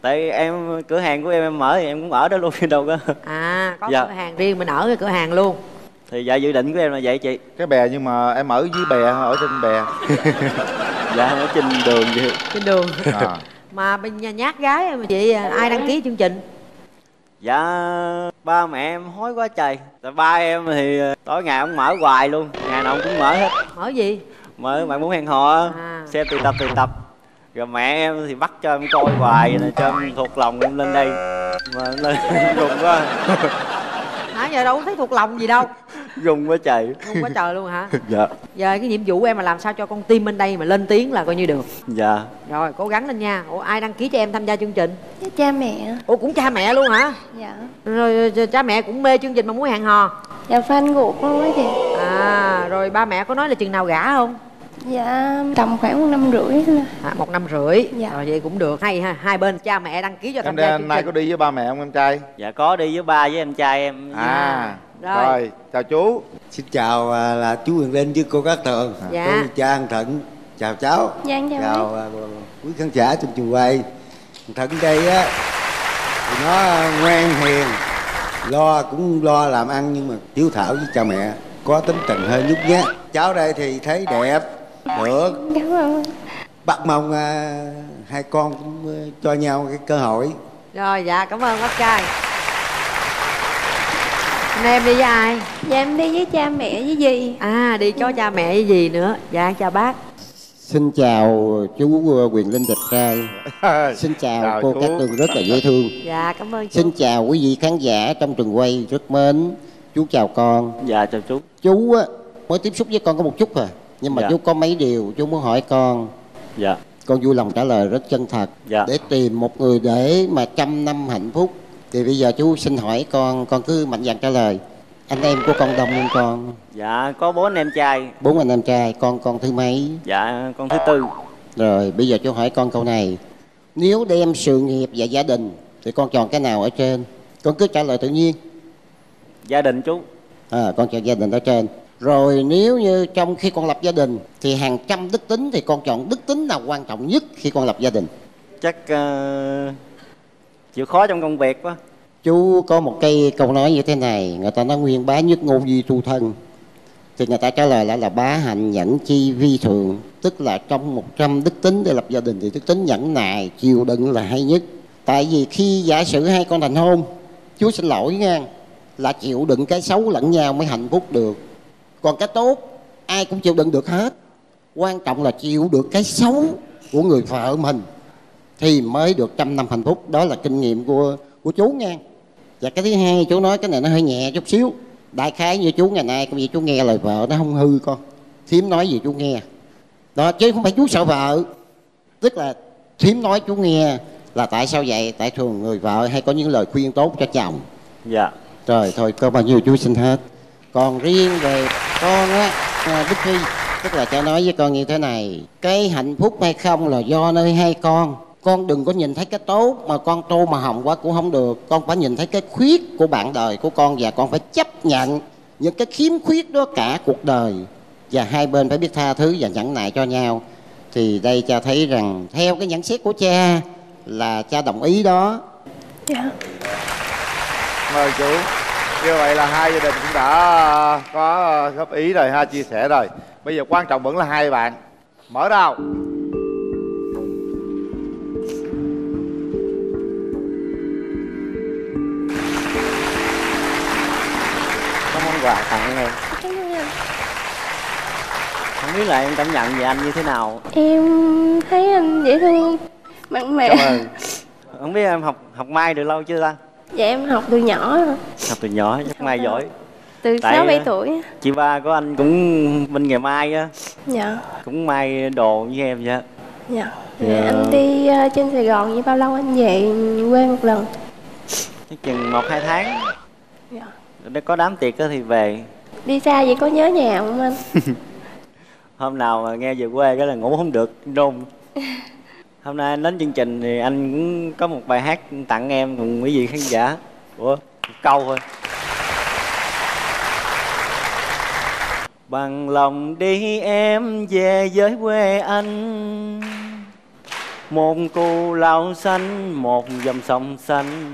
Tại em cửa hàng của em em mở thì em cũng ở đó luôn chứ đâu có. À, có dạ. Cửa hàng riêng mình ở cái cửa hàng luôn. Thì dạ dự định của em là vậy chị. Cái Bè nhưng mà em ở dưới bè hay ở trên bè? Dạ ở trên đường vậy. Trên đường. À. Mà bên nhà nhát gái mà chị ai đăng ký chương trình? Dạ ba mẹ em hối quá trời. Tại ba em thì tối ngày ông mở hoài luôn, ngày nào ông cũng mở hết. Mở gì? Mở bạn muốn hẹn hò à. Xem tụ tập tụ tập. Rồi mẹ em thì bắt cho em coi hoài này, cho em thuộc lòng em lên đây. Mà lên rùng quá. Hả, giờ đâu có thấy thuộc lòng gì đâu. Rùng quá trời. Rùng quá trời luôn hả? Dạ. Giờ cái nhiệm vụ em là làm sao cho con team bên đây mà lên tiếng là coi như được. Dạ. Rồi cố gắng lên nha. Ủa ai đăng ký cho em tham gia chương trình? Cha mẹ. Ủa cũng cha mẹ luôn hả? Dạ. Rồi cha mẹ cũng mê chương trình mà muốn hẹn hò. Dạ fan ruột luôn á chị. À rồi ba mẹ có nói là chừng nào gả không? Dạ tầm khoảng một năm rưỡi thôi. À, một năm rưỡi. Dạ. Rồi vậy cũng được. Hay ha, hai bên cha mẹ đăng ký cho em tham gia. Em nay có đi với ba mẹ không em trai? Dạ có đi với ba với em trai em. À. Rồi. Rồi chào chú. Xin chào là chú Quyền Linh với cô Cát Tường. Dạ. Tôi cha Anh Thận. Chào cháu. Dạ, chào, chào quý khán giả trong trường quay. Thận đây á thì nó ngoan hiền, lo cũng lo làm ăn nhưng mà hiếu thảo với cha mẹ, có tính tình hơi nhút nhát. Cháu đây thì thấy đẹp được. Cảm ơn. Bác mong à, hai con cũng cho nhau cái cơ hội. Rồi dạ cảm ơn bác trai. Hôm nay em đi với ai? Dạ em đi với cha mẹ với dì. À đi cho cha mẹ với dì nữa. Dạ chào bác. Xin chào chú Quyền Linh đẹp trai. Xin chào, chào cô Cát Tường rất là dễ thương. Dạ cảm ơn chú. Xin chào quý vị khán giả trong trường quay rất mến. Chú chào con. Dạ chào chú. Chú á mới tiếp xúc với con có một chút rồi, nhưng mà dạ. chú có mấy điều chú muốn hỏi con. Dạ. Con vui lòng trả lời rất chân thật. Dạ. Để tìm một người để mà trăm năm hạnh phúc. Thì bây giờ chú xin hỏi con, con cứ mạnh dạn trả lời. Anh em của con đông không con? Dạ có bốn anh em trai. Bốn anh em trai, con con thứ mấy? Dạ con thứ tư. Rồi bây giờ chú hỏi con câu này. Nếu đem sự nghiệp và gia đình thì con chọn cái nào ở trên? Con cứ trả lời tự nhiên. Gia đình chú. À con chọn gia đình ở trên. Rồi nếu như trong khi con lập gia đình thì hàng trăm đức tính, thì con chọn đức tính nào quan trọng nhất khi con lập gia đình? Chắc uh, chịu khó trong công việc quá. Chú có một cái câu nói như thế này, người ta nói nguyên bá nhất ngôn vi tu thân, thì người ta trả lời lại là bá hạnh nhẫn chi vi thường. Tức là trong một trăm đức tính để lập gia đình thì đức tính nhẫn nại, chịu đựng là hay nhất. Tại vì khi giả sử hai con thành hôn, chú xin lỗi nha, là chịu đựng cái xấu lẫn nhau mới hạnh phúc được. Còn cái tốt ai cũng chịu đựng được hết. Quan trọng là chịu được cái xấu của người vợ mình thì mới được trăm năm hạnh phúc. Đó là kinh nghiệm của, của chú nha. Và cái thứ hai, chú nói cái này nó hơi nhẹ chút xíu. Đại khái như chú ngày nay, vì chú nghe lời vợ nó không hư con. Thím nói gì chú nghe. Đó, chứ không phải chú sợ vợ. Tức là thím nói chú nghe. Là tại sao vậy? Tại thường người vợ hay có những lời khuyên tốt cho chồng. Dạ. Trời thôi, có bao nhiêu chú xin hết. Còn riêng về con á, Đức Phi, tức là cha nói với con như thế này. Cái hạnh phúc hay không là do nơi hai con. Con đừng có nhìn thấy cái tốt mà con tô mà hồng quá cũng không được. Con phải nhìn thấy cái khuyết của bạn đời của con, và con phải chấp nhận những cái khiếm khuyết đó cả cuộc đời. Và hai bên phải biết tha thứ và nhẫn nại cho nhau. Thì đây cha thấy rằng theo cái nhận xét của cha là cha đồng ý đó. Dạ. Mời chú. Như vậy là hai gia đình cũng đã có góp ý rồi ha, chia sẻ rồi. Bây giờ quan trọng vẫn là hai bạn. Mở đầu. Quà tặng em. Không biết là em cảm nhận về anh như thế nào? Em thấy anh dễ thương, mạnh mẽ. Không biết em học học may được lâu chưa ta? Dạ em học từ nhỏ. Học từ nhỏ chắc may giỏi. Từ sáu bảy tuổi. Chị ba của anh cũng bên nghề may á. Dạ. Cũng may đồ với em vậy. Dạ. Dạ. Anh đi trên Sài Gòn vậy bao lâu anh về quê một lần? Chắc chừng một hai tháng. Dạ. Nếu có đám tiệc thì về. Đi xa vậy có nhớ nhà không anh? Hôm nào mà nghe về quê cái là ngủ không được, đôn. Hôm nay anh đến chương trình thì anh cũng có một bài hát tặng em cùng quý vị khán giả. Ủa, một câu thôi. Bằng lòng đi em về với quê anh, một cù lao xanh, một dòng sông xanh.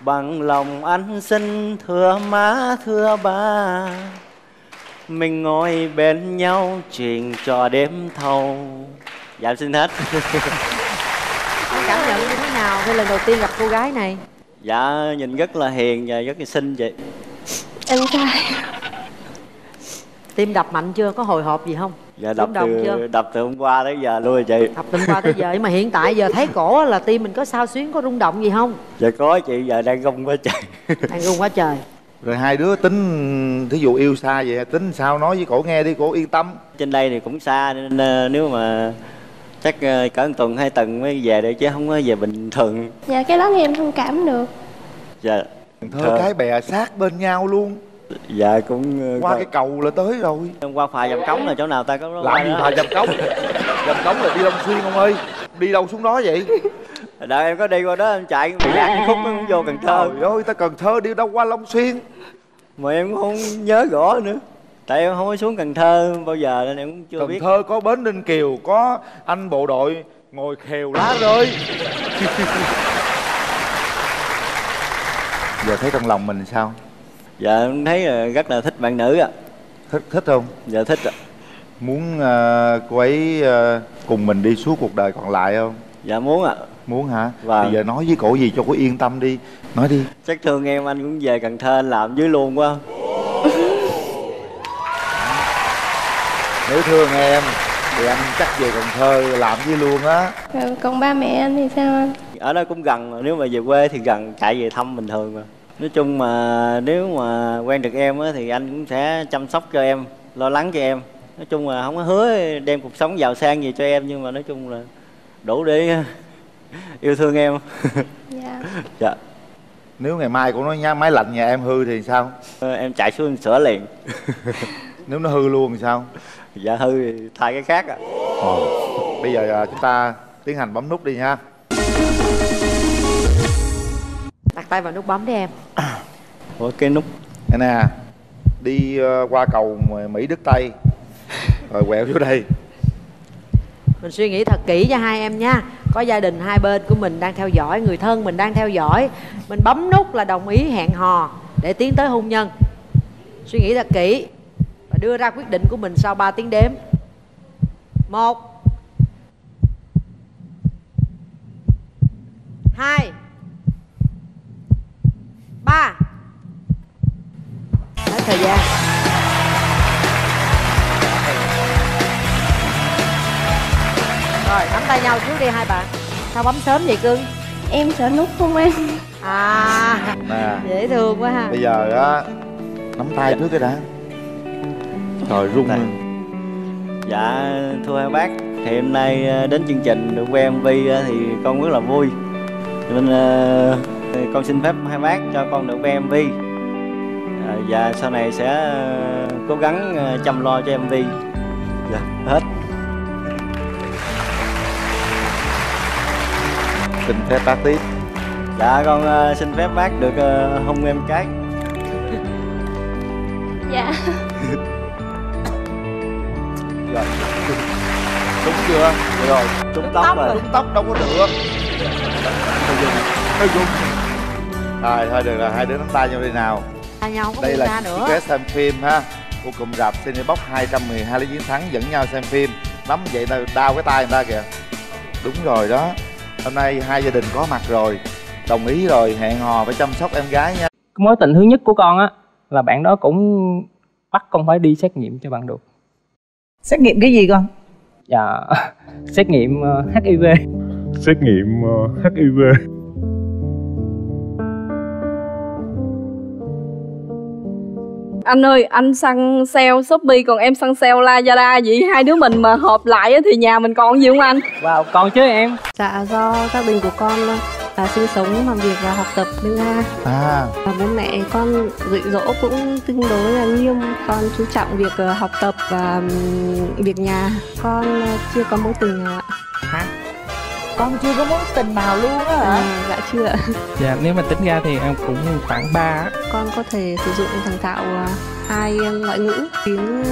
Bằng lòng anh xin thưa má thưa ba, mình ngồi bên nhau chuyện trò đêm thâu. Dạ xin hết. Anh cảm nhận như thế nào khi lần đầu tiên gặp cô gái này? Dạ, nhìn rất là hiền và rất là xinh chị. Em trai. Tim đập mạnh chưa? Có hồi hộp gì không? Dạ đập từ, chưa? đập từ hôm qua tới giờ luôn chị. Đập từ hôm qua tới giờ, nhưng mà hiện tại giờ thấy cổ là tim mình có sao xuyến, có rung động gì không? Dạ có chị, giờ đang rung quá trời. Đang rung quá trời. Rồi hai đứa tính, thí dụ yêu xa vậy, tính sao nói với cổ nghe đi, cổ yên tâm. Trên đây thì cũng xa nên nếu mà chắc cỡ một tuần hai tuần mới về được chứ không có về bình thường. Dạ cái đó thì em thông cảm được. Dạ thôi Thơ. Cái Bè sát bên nhau luôn. Dạ cũng qua cái cầu là tới rồi. Hôm qua phà Dầm Cống là chỗ nào ta có làm gì phà Dầm Cống? Dầm Cống là đi Long Xuyên không ơi, đi đâu xuống đó vậy? Đợi em có đi qua đó em chạy bị ăn khúc nó vô Cần Thơ. Trời ơi ta Cần Thơ đi đâu qua Long Xuyên mà em cũng không nhớ rõ nữa, tại em không có xuống Cần Thơ bao giờ nên em cũng chưa Cần biết. Cần Thơ có bến Ninh Kiều, có anh bộ đội ngồi khều lá rơi. Giờ thấy trong lòng mình sao? Dạ em thấy là rất là thích bạn nữ ạ. Thích thích không? Dạ thích ạ. Muốn uh, cô ấy uh, cùng mình đi suốt cuộc đời còn lại không? Dạ muốn ạ. Muốn hả? Vâng. Bây giờ nói với cổ gì cho cô yên tâm đi. Nói đi. Chắc thương em anh cũng về Cần Thơ anh làm dưới luôn quá. Nếu thương em thì anh chắc về Cần Thơ làm với luôn á. Ừ, còn ba mẹ anh thì sao anh? Ở đó cũng gần, mà nếu mà về quê thì gần chạy về thăm bình thường mà. Nói chung mà nếu mà quen được em á thì anh cũng sẽ chăm sóc cho em, lo lắng cho em. Nói chung là không có hứa đem cuộc sống giàu sang gì cho em, nhưng mà nói chung là đủ để yêu thương em. Dạ. Dạ. Nếu ngày mai cũng nói nha, máy lạnh nhà em hư thì sao? Em chạy xuống sửa liền. Nếu nó hư luôn thì sao? Dạ hư thì thay cái khác ạ. À. Bây giờ chúng ta tiến hành bấm nút đi nha. Đặt tay vào nút bấm đi em. Ủa cái nút nè nè. Đi qua cầu Mỹ Đức Tây rồi quẹo vô đây. Mình suy nghĩ thật kỹ cho hai em nha. Có gia đình hai bên của mình đang theo dõi, người thân mình đang theo dõi. Mình bấm nút là đồng ý hẹn hò để tiến tới hôn nhân. Suy nghĩ thật kỹ và đưa ra quyết định của mình sau ba tiếng đếm. Một, hai, ba. Hết thời gian. Rồi, nắm tay nhau trước đi hai bạn. Sao bấm sớm vậy cưng? Em sợ nút không em? À, nè. Dễ thương quá ha. Bây giờ á, nắm tay trước cái đã. Trời rung lên. Dạ, thưa hai bác, thì hôm nay đến chương trình được quen em Vi thì con rất là vui. Nên con xin phép hai bác cho con được quen em Vi. Và sau này sẽ cố gắng chăm lo cho em Vi. Dạ, hết. Xin phép bác tiếp. Dạ con uh, xin phép bác được uh, hôn em cái. Dạ. Rồi. Đúng chưa? Được rồi. Đúng tóc rồi. Đúng tóc đâu có được. Thôi dùng. Rồi thôi được rồi, hai đứa nắm tay nhau đi nào. Tay nhau không. Đây là cái xem phim ha. Của cụm rạp Cinebox hai trăm mười hai Lý Chiến Thắng dẫn nhau xem phim. Lắm vậy ta đau cái tay người ta kìa. Đúng rồi đó. Hôm nay hai gia đình có mặt rồi, đồng ý rồi, hẹn hò phải chăm sóc em gái nha. Mối tình thứ nhất của con á là bạn đó cũng bắt con phải đi xét nghiệm cho bạn được. Xét nghiệm cái gì con? Dạ, xét nghiệm hát i vê. Xét nghiệm hát i vê. Anh ơi, anh săn sale Shopee còn em săn sale Lazada, vậy hai đứa mình mà hợp lại thì nhà mình còn gì không anh? Wow, còn chứ em. Dạ, do gia đình của con là sinh sống, làm việc và học tập bên Nga. À. Và bố mẹ con dạy dỗ cũng tương đối là nghiêm, con chú trọng việc học tập và việc nhà. Con chưa có mối tình nào ạ. Hả? Con chưa có mối tình nào luôn á hả? À, dạ chưa ạ. Dạ nếu mà tính ra thì em cũng khoảng ba. Con có thể sử dụng thành thạo hai ngoại ngữ, tiếng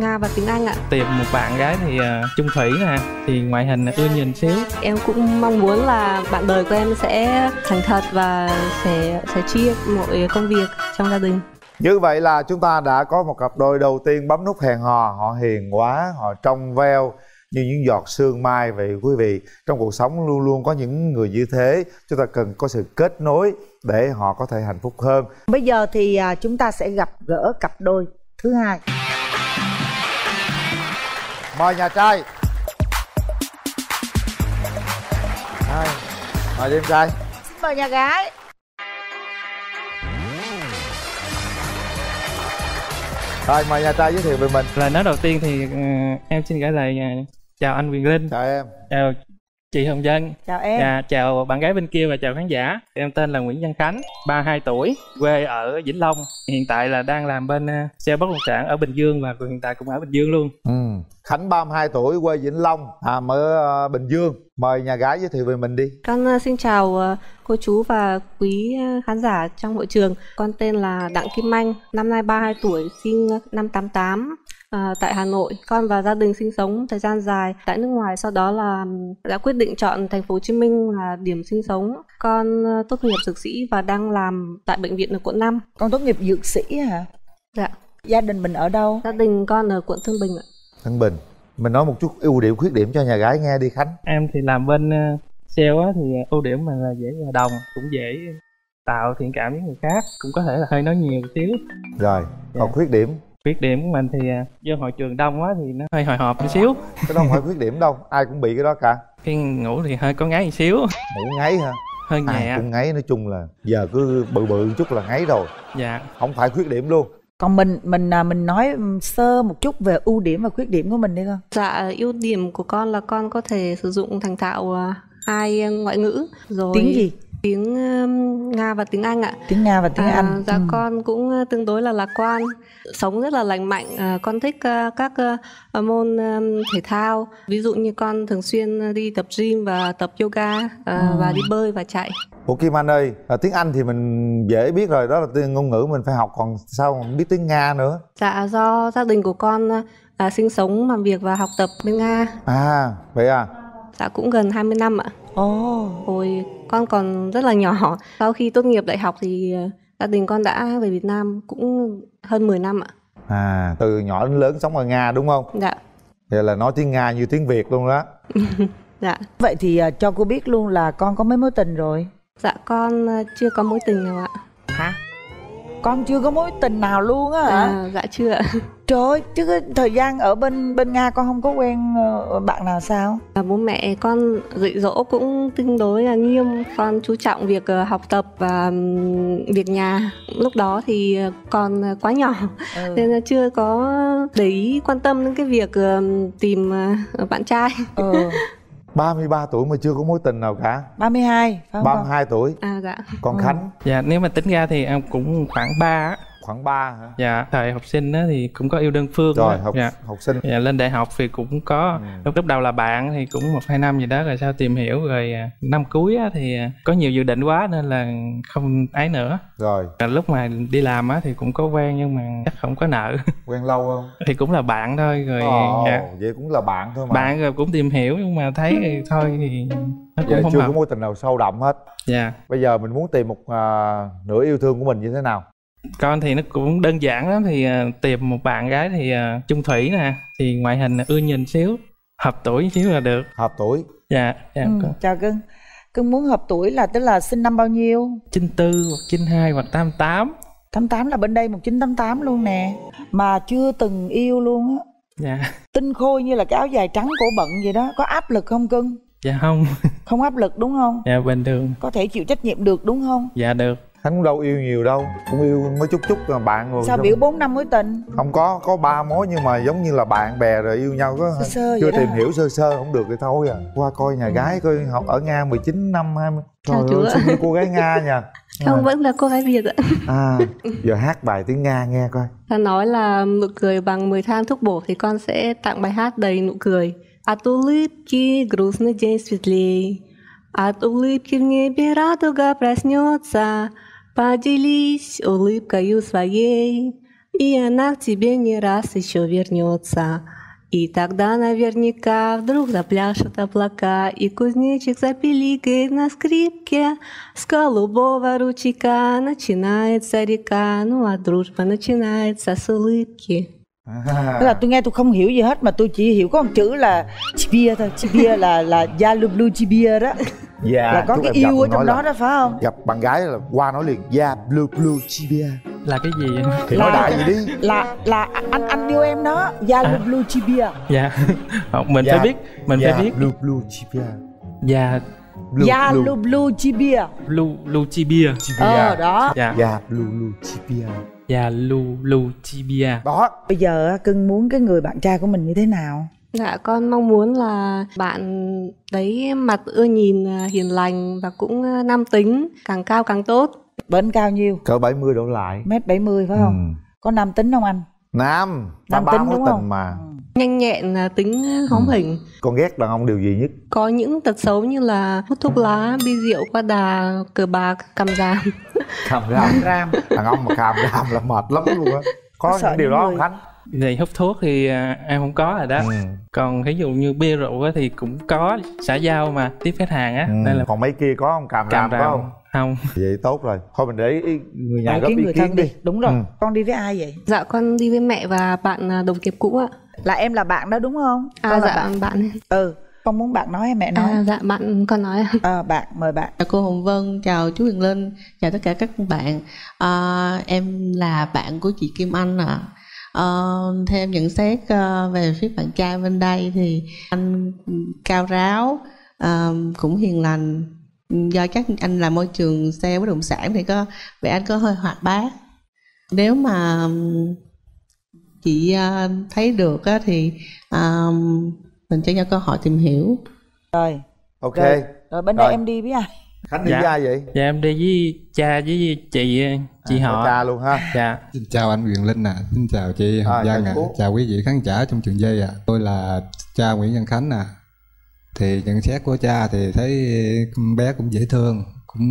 Nga và tiếng Anh ạ. Tìm một bạn gái thì chung thủy nè, thì ngoại hình ưa nhìn xíu. Em cũng mong muốn là bạn đời của em sẽ thành thật và sẽ sẽ chia mọi công việc trong gia đình. Như vậy là chúng ta đã có một cặp đôi đầu tiên bấm nút hẹn hò, họ hiền quá, họ trong veo như những giọt sương mai. Vậy quý vị, trong cuộc sống luôn luôn có những người như thế. Chúng ta cần có sự kết nối để họ có thể hạnh phúc hơn. Bây giờ thì chúng ta sẽ gặp gỡ cặp đôi thứ hai. Mời nhà trai. Hai. Mời em trai. Xin mời nhà gái. Rồi, mời nhà trai giới thiệu về mình. Lời nói đầu tiên thì uh, em xin gửi lời uh, chào anh Quyền Linh. Chào em. Chào chị Hồng Vân. Chào em. Và chào bạn gái bên kia và chào khán giả. Em tên là Nguyễn Văn Khánh, ba mươi hai tuổi, quê ở Vĩnh Long. Hiện tại là đang làm bên uh, sale bất động sản ở Bình Dương và hiện tại cũng ở Bình Dương luôn. Ừ. Khánh ba mươi hai tuổi, quê Vĩnh Long, à, ở uh, Bình Dương. Mời nhà gái giới thiệu về mình đi. Con uh, xin chào uh, cô chú và quý uh, khán giả trong hội trường. Con tên là Đặng Kim Anh, năm nay ba mươi hai tuổi, sinh uh, năm tám tám. À, tại Hà Nội, con và gia đình sinh sống thời gian dài tại nước ngoài, sau đó là đã quyết định chọn thành phố Hồ Chí Minh là điểm sinh sống. Con tốt nghiệp dược sĩ và đang làm tại bệnh viện ở quận năm. Con tốt nghiệp dược sĩ hả? Dạ. Gia đình mình ở đâu? Gia đình con ở quận Tân Bình ạ. Tân Bình. Mình nói một chút ưu điểm khuyết điểm cho nhà gái nghe đi Khánh. Em thì làm bên sale thì ưu điểm mà là dễ hòa đồng, cũng dễ tạo thiện cảm với người khác, cũng có thể là hơi nói nhiều một xíu. Rồi, còn dạ. khuyết điểm? Khuyết điểm của mình thì do hội trường đông quá thì nó hơi hồi hộp một xíu. Cái đó không phải khuyết điểm đâu, ai cũng bị cái đó cả. Khi ngủ thì hơi có ngáy một xíu. Ngủ ngáy hả? Hơi nhẹ. Ai cũng ngáy, nói chung là giờ cứ bự bự một chút là ngáy rồi. Dạ. Không phải khuyết điểm luôn. Còn mình mình mình nói sơ một chút về ưu điểm và khuyết điểm của mình đi con. Dạ, ưu điểm của con là con có thể sử dụng thành thạo hai ngoại ngữ rồi. Tiếng gì? Tiếng Nga và tiếng Anh ạ. Tiếng Nga và tiếng à, Anh. Dạ, ừ. Con cũng tương đối là lạc quan, sống rất là lành mạnh. À, con thích uh, các uh, môn uh, thể thao. Ví dụ như con thường xuyên đi tập gym và tập yoga, uh, ừ. và đi bơi và chạy. Ủa Kim Anh ơi, à, tiếng Anh thì mình dễ biết rồi, đó là ngôn ngữ mình phải học, còn sao mà biết tiếng Nga nữa? Dạ, do gia đình của con à, sinh sống, làm việc và học tập bên Nga. À, vậy à? Dạ, cũng gần hai mươi năm ạ. Ồ. Oh. Hồi con còn rất là nhỏ, sau khi tốt nghiệp đại học thì gia đình con đã về Việt Nam cũng hơn mười năm ạ. À, từ nhỏ đến lớn sống ở Nga đúng không? Dạ. Vậy là nói tiếng Nga như tiếng Việt luôn đó. Dạ. Vậy thì cho cô biết luôn là con có mấy mối tình rồi? Dạ, con chưa có mối tình nào ạ. Hả? Con chưa có mối tình nào luôn á hả? À, dạ chưa ạ. Trời ơi, chứ cái thời gian ở bên bên Nga con không có quen bạn nào sao? À, bố mẹ con dạy dỗ cũng tương đối là nghiêm, con chú trọng việc học tập và việc nhà. Lúc đó thì còn quá nhỏ, ừ. nên là chưa có để ý quan tâm đến cái việc tìm bạn trai. Ừ. ba mươi ba tuổi mà chưa có mối tình nào cả. Ba mươi hai phải không? Ba mươi hai tuổi. À dạ. Còn Khánh? Ừ. Dạ, nếu mà tính ra thì em cũng khoảng ba. Khoảng ba hả? Dạ, thời học sinh thì cũng có yêu đơn phương. Rồi, học, dạ. học sinh dạ, lên đại học thì cũng có, ừ. lúc lúc đầu là bạn thì cũng một hai năm gì đó, rồi sau tìm hiểu, rồi năm cuối thì có nhiều dự định quá nên là không ấy nữa. Rồi lúc mà đi làm thì cũng có quen nhưng mà chắc không có nợ. Quen lâu không? Thì cũng là bạn thôi rồi. Ồ, dạ. vậy cũng là bạn thôi mà. Bạn rồi cũng tìm hiểu nhưng mà thấy thì thôi thì nó cũng không chưa hợp. Có mối tình nào sâu đậm hết. Dạ. Bây giờ mình muốn tìm một uh, nửa yêu thương của mình như thế nào? Con thì nó cũng đơn giản lắm, thì uh, tìm một bạn gái thì uh, chung thủy nè, thì ngoại hình ưa nhìn xíu, hợp tuổi xíu là được. Hợp tuổi. Dạ, dạ. Ừ, chào cưng. Cưng muốn hợp tuổi là tức là sinh năm bao nhiêu? chín tư hoặc chín hai hoặc tám tám. Tám tám là bên đây một chín tám tám luôn nè. Mà chưa từng yêu luôn á. Dạ. Tinh khôi như là cái áo dài trắng cổ bận vậy đó, có áp lực không cưng? Dạ không. Không áp lực đúng không? Dạ bình thường. Có thể chịu trách nhiệm được đúng không? Dạ được. Hắn cũng đâu yêu nhiều đâu, cũng yêu mới chút chút là bạn rồi. Sao biểu bốn năm mối tình? Không có, có ba mối nhưng mà giống như là bạn bè rồi yêu nhau có sơ sơ chưa tìm hiểu sơ sơ không được thì thôi à. Qua coi nhà gái coi học ở Nga mười chín năm hai mươi. Trời ơi, xinh như cô gái Nga nha. Không à. Vẫn là cô gái Việt ạ. À, giờ hát bài tiếng Nga nghe coi. Ta nói là nụ cười bằng mười thang thuốc bổ thì con sẽ tặng bài hát đầy nụ cười. От улыбки грустный день светлей, от улыбки в небе радуга проснется. Поделись улыбкою своей, и она к тебе не раз еще вернется. И тогда наверняка вдруг запляшут облака, и кузнечик запеликает на скрипке. С голубого ручейка начинается река, ну а дружба начинается с улыбки. à. Tức là tôi nghe tôi không hiểu gì hết, mà tôi chỉ hiểu có một chữ là chibia thôi. Chibia là là Yalublu chibia đó. Yeah, là có cái yêu ở trong đó đó phải không? Gặp bạn gái là qua nói liền Yalublu chibia. Là cái gì anh? Thì là, nói đại gì đi. Là là anh anh yêu em đó. Yalublu chibia. Dạ. Mình phải biết, mình phải biết. Yalublu chibia. Dạ. Ya lu lu chibia. Lu lu chibia. Ờ đó. Ya lu lu chibia. Ya lu lu chibia. Đó. Bây giờ cưng muốn cái người bạn trai của mình như thế nào? Dạ con mong muốn là bạn đấy mặt ưa nhìn, hiền lành và cũng nam tính, càng cao càng tốt. Bến cao nhiêu? Cỡ bảy mươi đổ lại. Mét bảy mươi phải không? Ừ. Có nam tính không anh? Nam, nam tính đúng không? Mà. Ừ. Nhanh nhẹn, tính hóm ừ. hình. Con ghét đàn ông điều gì nhất? Có những tật xấu như là hút thuốc lá, bia rượu qua đà, cờ bạc, càm ràm. Càm ràm. Đàn ông mà càm ràm là mệt lắm luôn á. Có những điều đó không Khánh? Thì hút thuốc thì em không có rồi đó. Ừ. Còn ví dụ như bia rượu thì cũng có, xã giao mà tiếp khách hàng á. Ừ. Nên là còn mấy kia có không? Càm, càm ràm, ràm có không? Không. Vậy tốt rồi. Thôi mình để ý người nhà góp ý kiến đi. Đúng rồi. Ừ. Con đi với ai vậy? Dạ con đi với mẹ và bạn đồng nghiệp cũ ạ. Là em là bạn đó đúng không? À con dạ bạn. bạn Ừ. Con muốn bạn nói hay mẹ nói? À, dạ bạn con nói. À, bạn mời bạn. Cô Hồng Vân chào chú Quyền Linh, chào tất cả các bạn. À, em là bạn của chị Kim Anh ạ. À. Uh, theo em nhận xét uh, về phía bạn trai bên đây thì anh cao ráo, uh, cũng hiền lành. Do chắc anh là môi trường xe bất động sản thì có vậy, anh có hơi hoạt bát. Nếu mà chị uh, thấy được uh, thì uh, mình sẽ cho cơ hội tìm hiểu. Rồi. Ok. Rồi, rồi bên rồi. Đây em đi với ai? Khánh đi dạ. với ai vậy? Dạ em đi với cha với chị chị à, họ. Cha luôn ha. Dạ. Xin chào anh Quyền Linh ạ, à. Xin chào chị Hồng à, Vân ạ, à. Chào quý vị khán giả trong trường dây ạ. À. Tôi là cha Nguyễn Văn Khánh ạ. À. Thì nhận xét của cha thì thấy con bé cũng dễ thương, cũng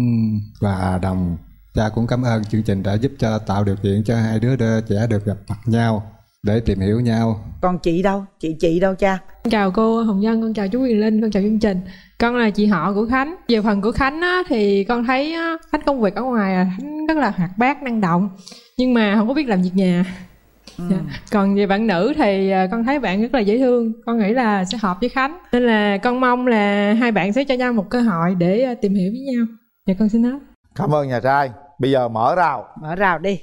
hòa đồng. Cha cũng cảm ơn chương trình đã giúp cho tạo điều kiện cho hai đứa đứa trẻ được gặp mặt nhau để tìm hiểu nhau. Còn chị đâu? Chị chị đâu cha? Con chào cô Hồng Vân, con chào chú Quyền Linh, con chào chương trình. Con là chị họ của Khánh. Về phần của Khánh á, thì con thấy á, Khánh công việc ở ngoài là Khánh rất là hoạt bát, năng động, nhưng mà không có biết làm việc nhà. Ừ. Dạ. Còn về bạn nữ thì con thấy bạn rất là dễ thương, con nghĩ là sẽ hợp với Khánh. Nên là con mong là hai bạn sẽ cho nhau một cơ hội để tìm hiểu với nhau. Dạ con xin hết. Cảm ơn nhà trai. Bây giờ mở rào. Mở rào đi.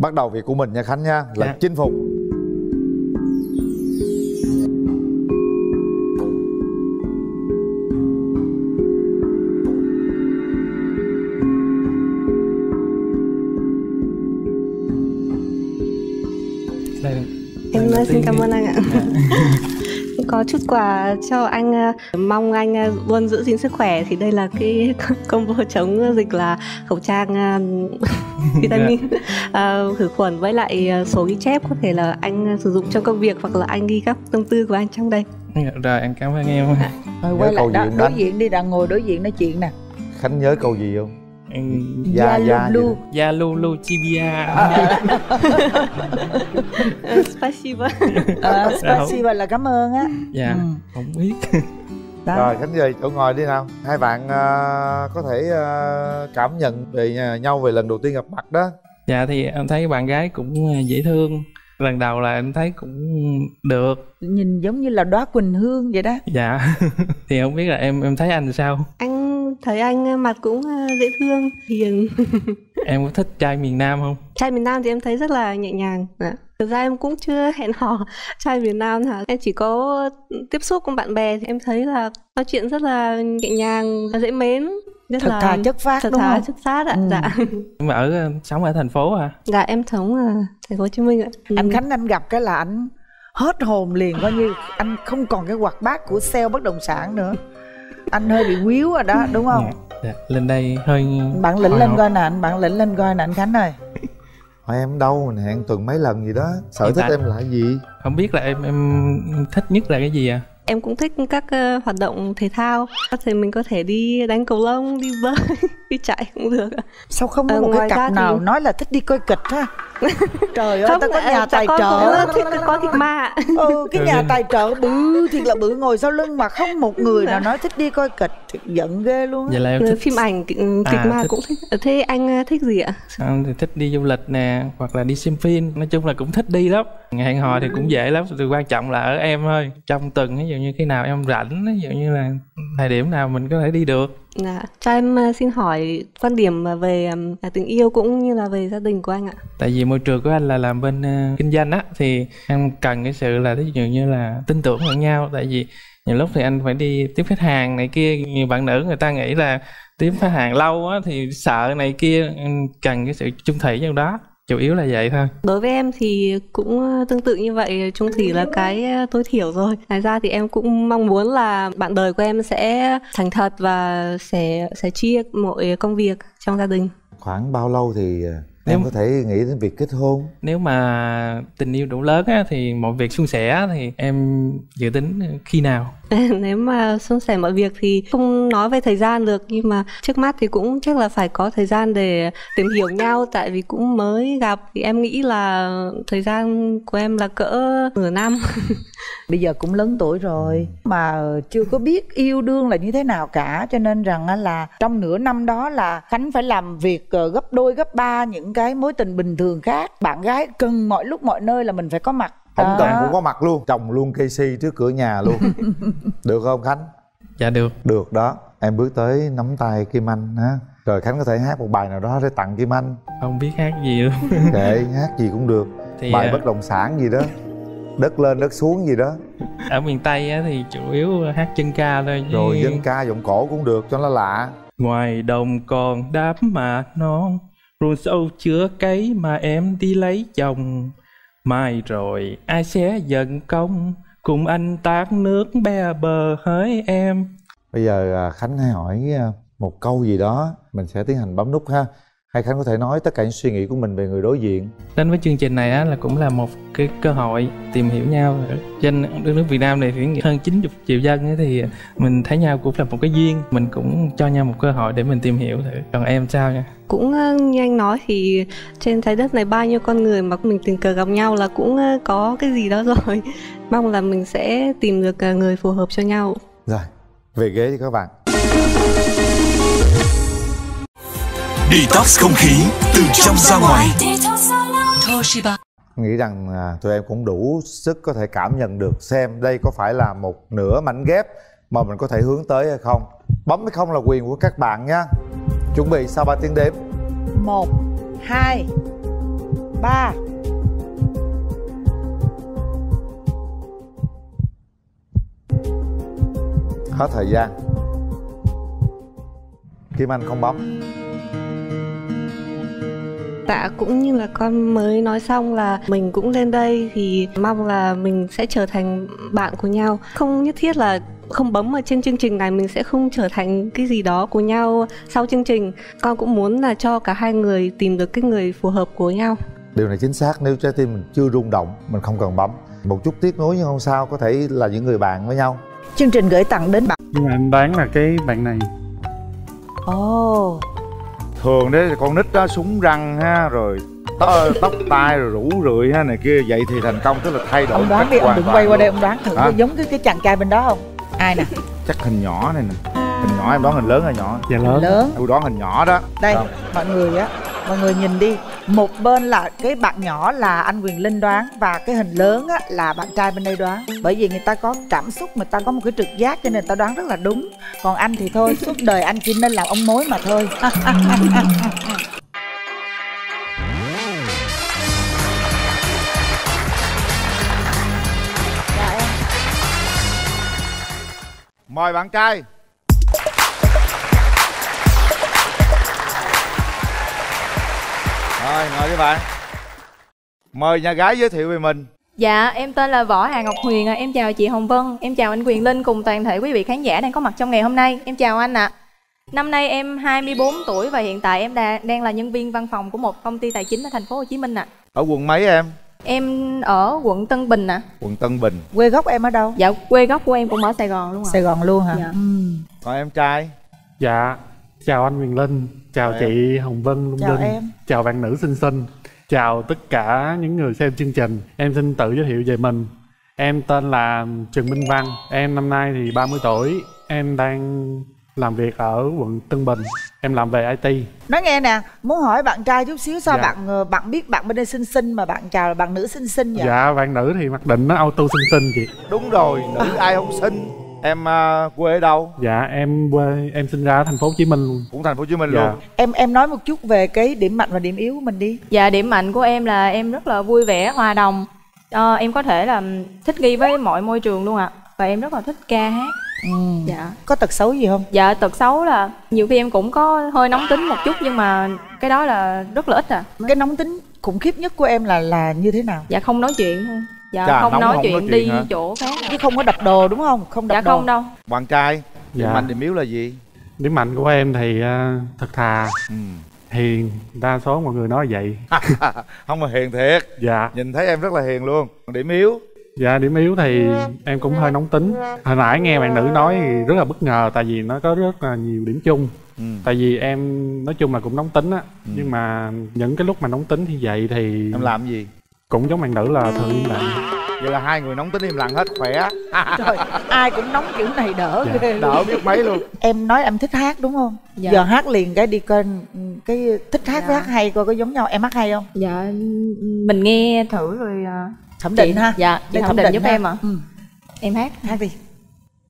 Bắt đầu việc của mình nha Khánh nha. Là dạ. chinh phục. Em xin cảm ơn anh ạ. Có chút quà cho anh, mong anh luôn giữ gìn sức khỏe. Thì đây là cái combo chống dịch là khẩu trang vitamin khử khuẩn với lại số ghi chép có thể là anh sử dụng trong công việc hoặc là anh ghi các tâm tư của anh trong đây. Rồi em cảm ơn em. Rồi quay lại đó, đối diện đi, đang ngồi đối diện nói chuyện nè. Khánh nhớ câu gì không? Gia Gia Lu Gia Lu Lu Chibia. Spasiba. Spasiba là cảm ơn á. Dạ, không biết. Rồi Khánh về chỗ ngồi đi nào. Hai bạn uh, có thể uh, cảm nhận về nhau về lần đầu tiên gặp mặt đó. Dạ thì em thấy bạn gái cũng dễ thương. Lần đầu là em thấy cũng được. Nhìn giống như là đóa quỳnh hương vậy đó. Dạ. Thì không biết là em em thấy anh sao? Anh thấy anh mặt cũng dễ thương, hiền. Em có thích trai miền Nam không? Trai miền Nam thì em thấy rất là nhẹ nhàng. Thực ra em cũng chưa hẹn hò trai miền Nam hả? Em chỉ có tiếp xúc cùng bạn bè thì em thấy là nói chuyện rất là nhẹ nhàng, dễ mến, rất thật là thà chất phác, thật đúng thà, không? Chất phác ạ. Ừ. Dạ. Em ở sống ở thành phố à? Dạ em sống ở thành phố Hồ Chí Minh ạ. Anh Khánh anh gặp cái là anh hết hồn liền, coi như anh không còn cái hoạt bát của sale bất động sản nữa. Anh hơi bị quýu rồi đó đúng không? Dạ, lên đây hơi bản lĩnh lên coi nè anh, bản lĩnh lên coi nè anh Khánh ơi. Hỏi em đâu mình hẹn tuần mấy lần gì đó, sở hiện thích em là gì? Không biết là em em thích nhất là cái gì à? Em cũng thích các uh, hoạt động thể thao, thì mình có thể đi đánh cầu lông, đi bơi, đi chạy cũng được. Sao không có à, một cái cặp nào thì... nói là thích đi coi kịch ha? Trời ơi, không, ta có nhà à, tài trợ có, có thiệt ma. Ừ, cái nhà tài trợ bự thiệt là bự, ngồi sau lưng mà không một người nào nói thích đi coi kịch, giận ghê luôn. Vậy là em thích phim ảnh, kịch à, ma thích. Cũng thích. Thế anh thích gì ạ? Không, thì thích đi du lịch nè, hoặc là đi xem phim, nói chung là cũng thích đi lắm. Hẹn hò thì cũng dễ lắm, quan trọng là ở em thôi. Trong tuần, ví dụ như khi nào em rảnh, ví dụ như là thời điểm nào mình có thể đi được. Dạ. Cho em xin hỏi quan điểm về tình yêu cũng như là về gia đình của anh ạ. Tại vì môi trường của anh là làm bên uh, kinh doanh á, thì em cần cái sự là ví dụ như là tin tưởng lẫn nhau. Tại vì nhiều lúc thì anh phải đi tiếp khách hàng này kia, nhiều bạn nữ người ta nghĩ là tiếp khách hàng lâu á thì sợ này kia, cần cái sự chung thủy trong đó, chủ yếu là vậy thôi. Đối với em thì cũng tương tự như vậy, chung thủy là cái tối thiểu rồi. Ngoài ra thì em cũng mong muốn là bạn đời của em sẽ thành thật và sẽ sẽ chia mọi công việc trong gia đình. Khoảng bao lâu thì em có thể nghĩ đến việc kết hôn? Nếu mà tình yêu đủ lớn á, thì mọi việc suôn sẻ, thì em dự tính khi nào? Nếu mà suôn sẻ mọi việc thì không nói về thời gian được, nhưng mà trước mắt thì cũng chắc là phải có thời gian để tìm hiểu nhau, tại vì cũng mới gặp. Thì em nghĩ là thời gian của em là cỡ nửa năm. Bây giờ cũng lớn tuổi rồi mà chưa có biết yêu đương là như thế nào cả, cho nên rằng là trong nửa năm đó là Khánh phải làm việc gấp đôi gấp ba những cái mối tình bình thường khác. Bạn gái cần mọi lúc mọi nơi là mình phải có mặt, không à. Cần cũng có mặt luôn, chồng luôn ca xê trước cửa nhà luôn. Được không Khánh? Dạ được. Được đó, em bước tới nắm tay Kim Anh ha. Rồi Khánh có thể hát một bài nào đó để tặng Kim Anh. Không biết hát gì luôn. Kệ, hát gì cũng được thì bài à... bất động sản gì đó, đất lên đất xuống gì đó. Ở miền Tây á thì chủ yếu hát dân ca thôi chứ... Rồi dân ca giọng cổ cũng được cho nó lạ. Ngoài đồng còn đám mạ non, ruộng sâu chứa cấy mà em đi lấy chồng. Mai rồi ai sẽ giận công, cùng anh tát nước be bờ hỡi em. Bây giờ Khánh hãy hỏi một câu gì đó, mình sẽ tiến hành bấm nút ha. Hay Khánh có thể nói tất cả những suy nghĩ của mình về người đối diện. Đến với chương trình này á, là cũng là một cái cơ hội tìm hiểu nhau. Trên đất nước Việt Nam này thì hơn chín mươi triệu dân ấy, thì mình thấy nhau cũng là một cái duyên. Mình cũng cho nhau một cơ hội để mình tìm hiểu thử. Còn em sao nha? Cũng như anh nói thì trên trái đất này bao nhiêu con người mà mình tình cờ gặp nhau là cũng có cái gì đó rồi. Mong là mình sẽ tìm được người phù hợp cho nhau. Rồi, về ghế đi các bạn. Detox không khí từ trong ra ngoài. Nghĩ rằng à, tụi em cũng đủ sức có thể cảm nhận được xem đây có phải là một nửa mảnh ghép mà mình có thể hướng tới hay không. Bấm hay không là quyền của các bạn nha. Chuẩn bị sau ba tiếng đếm. Một, hai, ba. Hết thời gian. Kim Anh không bấm. Tạ cũng như là con mới nói xong là mình cũng lên đây thì mong là mình sẽ trở thành bạn của nhau. Không nhất thiết là không bấm ở trên chương trình này mình sẽ không trở thành cái gì đó của nhau sau chương trình. Con cũng muốn là cho cả hai người tìm được cái người phù hợp của nhau. Điều này chính xác, nếu trái tim mình chưa rung động mình không cần bấm. Một chút tiếc nuối nhưng không sao, có thể là những người bạn với nhau. Chương trình gửi tặng đến bạn. Nhưng mà em đoán là cái bạn này. Ồ oh. Thường đấy con nít đó, súng răng ha, rồi tóc tai, rồi rủ rượi ha này kia. Vậy thì thành công, tức là thay đổi. Ông đoán đi, ông đừng quay qua đây, ông đoán thử giống cái, cái chàng trai bên đó không? Ai nè? Chắc hình nhỏ này nè. Hình nhỏ, em đoán hình lớn hay nhỏ? Dạ lớn. Lớn. Tôi đoán hình nhỏ đó. Đây, đó. Mọi người á, mọi người nhìn đi. Một bên là cái bạn nhỏ là anh Quyền Linh đoán, và cái hình lớn á, là bạn trai bên đây đoán. Bởi vì người ta có cảm xúc, người ta có một cái trực giác, cho nên người ta đoán rất là đúng. Còn anh thì thôi, suốt đời anh chỉ nên làm ông mối mà thôi. Mời bạn trai. Rồi, ngồi đi bạn. Mời nhà gái giới thiệu về mình. Dạ, em tên là Võ Hà Ngọc Huyền. Em chào chị Hồng Vân, em chào anh Quyền Linh cùng toàn thể quý vị khán giả đang có mặt trong ngày hôm nay. Em chào anh ạ. À. Năm nay em hai mươi bốn tuổi và hiện tại em đang là nhân viên văn phòng của một công ty tài chính ở thành phố Hồ Chí Minh ạ. À. Ở quận mấy em? Em ở quận Tân Bình ạ. À. Quận Tân Bình. Quê gốc em ở đâu? Dạ, quê gốc của em cũng ở Sài Gòn luôn ạ. À. Sài Gòn luôn hả? Dạ. Ừ. Còn em trai? Dạ, chào anh Quyền Linh. Chào, chào chị em. Hồng Vân Lung Linh. Chào em. Chào bạn nữ xinh xinh. Chào tất cả những người xem chương trình. Em xin tự giới thiệu về mình. Em tên là Trần Minh Văn. Em năm nay thì ba mươi tuổi. Em đang làm việc ở quận Tân Bình. Em làm về i tê. Nói nghe nè, muốn hỏi bạn trai chút xíu. Sao dạ. bạn bạn biết bạn bên đây xinh xinh mà bạn chào là bạn nữ xinh xinh vậy? Dạ, bạn nữ thì mặc định nó auto xinh xinh chị. Đúng rồi, nữ à. ai không xinh. Em uh, quê ở đâu? Dạ em quê em sinh ra ở thành phố Hồ Chí Minh luôn. Cũng thành phố Hồ Chí Minh dạ. luôn. Em em nói một chút về cái điểm mạnh và điểm yếu của mình đi. Dạ, điểm mạnh của em là em rất là vui vẻ, hòa đồng. À, em có thể là thích nghi với mọi môi trường luôn ạ. À. Và em rất là thích ca hát. Ừ. Dạ. Có tật xấu gì không? Dạ, tật xấu là nhiều khi em cũng có hơi nóng tính một chút, nhưng mà cái đó là rất là ít à. Cái nóng tính khủng khiếp nhất của em là là như thế nào? Dạ, không nói chuyện thôi. Dạ, Chà, không, không, nói không nói chuyện, chuyện đi hả? Chỗ khác chứ không có đập đồ đúng không? Không đập dạ, đồ. Dạ không đâu. Bạn trai, điểm dạ. mạnh điểm yếu là gì? Điểm mạnh của em thì uh, thật thà, ừ. hiền, đa số mọi người nói vậy. Không mà hiền thiệt. Dạ. Nhìn thấy em rất là hiền luôn. Điểm yếu? Dạ, điểm yếu thì em cũng hơi nóng tính. Hồi nãy nghe bạn nữ nói thì rất là bất ngờ, tại vì nó có rất là nhiều điểm chung. Ừ. Tại vì em nói chung là cũng nóng tính á, ừ. nhưng mà những cái lúc mà nóng tính như vậy thì em làm gì? Cũng giống bạn nữ là thường im lặng. Vậy là hai người nóng tính im lặng hết, khỏe. Trời, ai cũng nóng kiểu này đỡ dạ. ghê. Đỡ biết mấy luôn. Em nói em thích hát đúng không? Dạ. Giờ hát liền cái đi kênh cái thích hát dạ. với hát hay coi có giống nhau. Em hát hay không? Dạ, mình nghe thử rồi thẩm định chị, ha. Dạ, để thẩm, thẩm định giúp ha. em ạ. À. Ừ. Em hát, hát đi.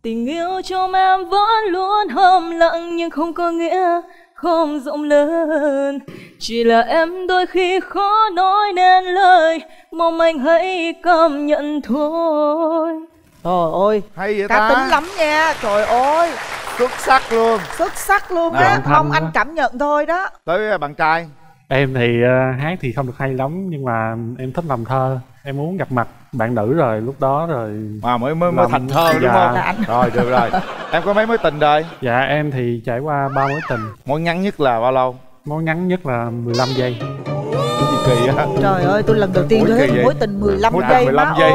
Tình yêu trong em vẫn luôn hầm lặng, nhưng không có nghĩa không rộng lớn, chỉ là em đôi khi khó nói nên lời, mong anh hãy cảm nhận thôi. Trời ơi, hay vậy cá ta. Tính lắm nha, trời ơi. Xuất sắc luôn. Xuất sắc luôn đó, đó. Mong anh cảm nhận thôi đó. Tới bạn trai. Em thì uh, hát thì không được hay lắm, nhưng mà em thích làm thơ. Em muốn gặp mặt bạn nữ rồi lúc đó rồi mà mới mới, mới thành thơ dạ. đúng không? Anh. Rồi được rồi. Em có mấy mối tình đời? Dạ em thì trải qua ba mối tình. Mối ngắn nhất là bao lâu? Mối ngắn nhất là mười lăm giây. Cái gì kỳ á? Trời ơi, tôi lần đầu tiên tôi thấy mối tình mười lăm mối giây. mười lăm giây.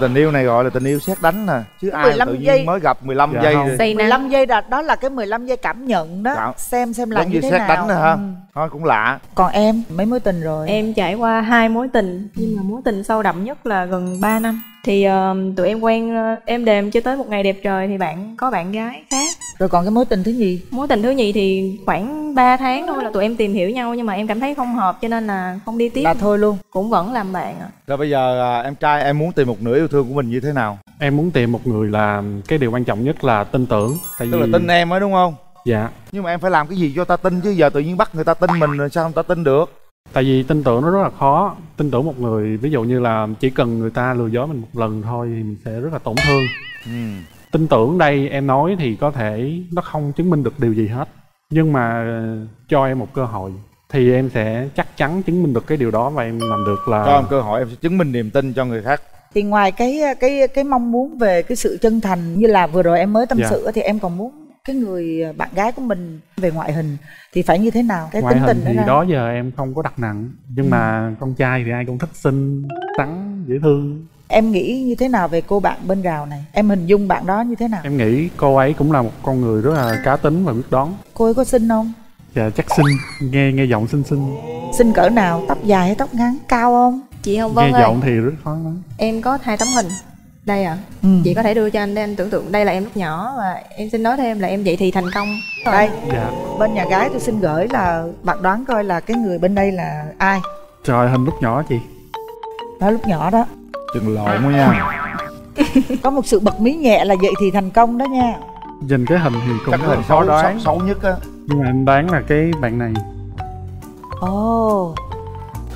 Tình yêu này gọi là tình yêu sét đánh nè, chứ ai tự nhiên giây. mới gặp mười lăm dạ, giây thì mười lăm giây là đó là cái mười lăm giây cảm nhận đó. Dạ. Xem xem là như thế nào. Đánh nữa, hả? Ừ. Thôi cũng lạ. Còn em mấy mối tình rồi? Em trải qua hai mối tình, nhưng mà mối tình sâu đậm nhất là gần ba năm. Thì uh, tụi em quen uh, em đềm chưa tới một ngày đẹp trời thì bạn có bạn gái khác. Rồi còn cái mối tình thứ nhì? Mối tình thứ nhì thì khoảng ba tháng thôi là tụi em tìm hiểu nhau, nhưng mà em cảm thấy không hợp cho nên là không đi tiếp. Là thôi luôn. Cũng vẫn làm bạn ạ. Rồi bây giờ uh, em trai em muốn tìm một nửa yêu thương của mình như thế nào? Em muốn tìm một người là cái điều quan trọng nhất là tin tưởng. Tại Tức vì... là tin em ấy đúng không? Dạ. Nhưng mà em phải làm cái gì cho ta tin chứ, giờ tự nhiên bắt người ta tin mình rồi sao không ta tin được? Tại vì tin tưởng nó rất là khó. Tin tưởng một người, ví dụ như là chỉ cần người ta lừa dối mình một lần thôi thì mình sẽ rất là tổn thương. ừ. Tin tưởng đây em nói thì có thể nó không chứng minh được điều gì hết, nhưng mà cho em một cơ hội thì em sẽ chắc chắn chứng minh được cái điều đó. Và em làm được là cho em cơ hội, em sẽ chứng minh niềm tin cho người khác. Thì ngoài cái cái cái mong muốn về cái sự chân thành như là vừa rồi em mới tâm dạ. sự, thì em còn muốn cái người bạn gái của mình về ngoại hình thì phải như thế nào? Cái ngoại tính hình tình thì đó, đó giờ em không có đặt nặng, nhưng ừ. mà con trai thì ai cũng thích xinh, trắng, dễ thương. Em nghĩ như thế nào về cô bạn bên Rào này? Em hình dung bạn đó như thế nào? Em nghĩ cô ấy cũng là một con người rất là cá tính và quyết đoán. Cô ấy có xinh không? Dạ chắc xinh, nghe nghe giọng xinh xinh. Xinh cỡ nào? Tóc dài hay tóc ngắn? Cao không? Chị Hồng Vân ơi, nghe giọng thì rất khó lắm. Em có hai tấm hình đây ạ. à. ừ. Chị có thể đưa cho anh để anh tưởng tượng. Đây là em lúc nhỏ, và em xin nói thêm là em vậy thì thành công rồi. Đây dạ. bên nhà gái tôi xin gửi là bạn đoán coi là cái người bên đây là ai. Trời, hình lúc nhỏ chị đó, lúc nhỏ đó chừng lộn quá nha. Có một sự bật mí nhẹ là vậy thì thành công đó nha. Nhìn cái hình thì cũng là khó đoán, xấu nhất á, nhưng mà em đoán là cái bạn này. Ồ oh.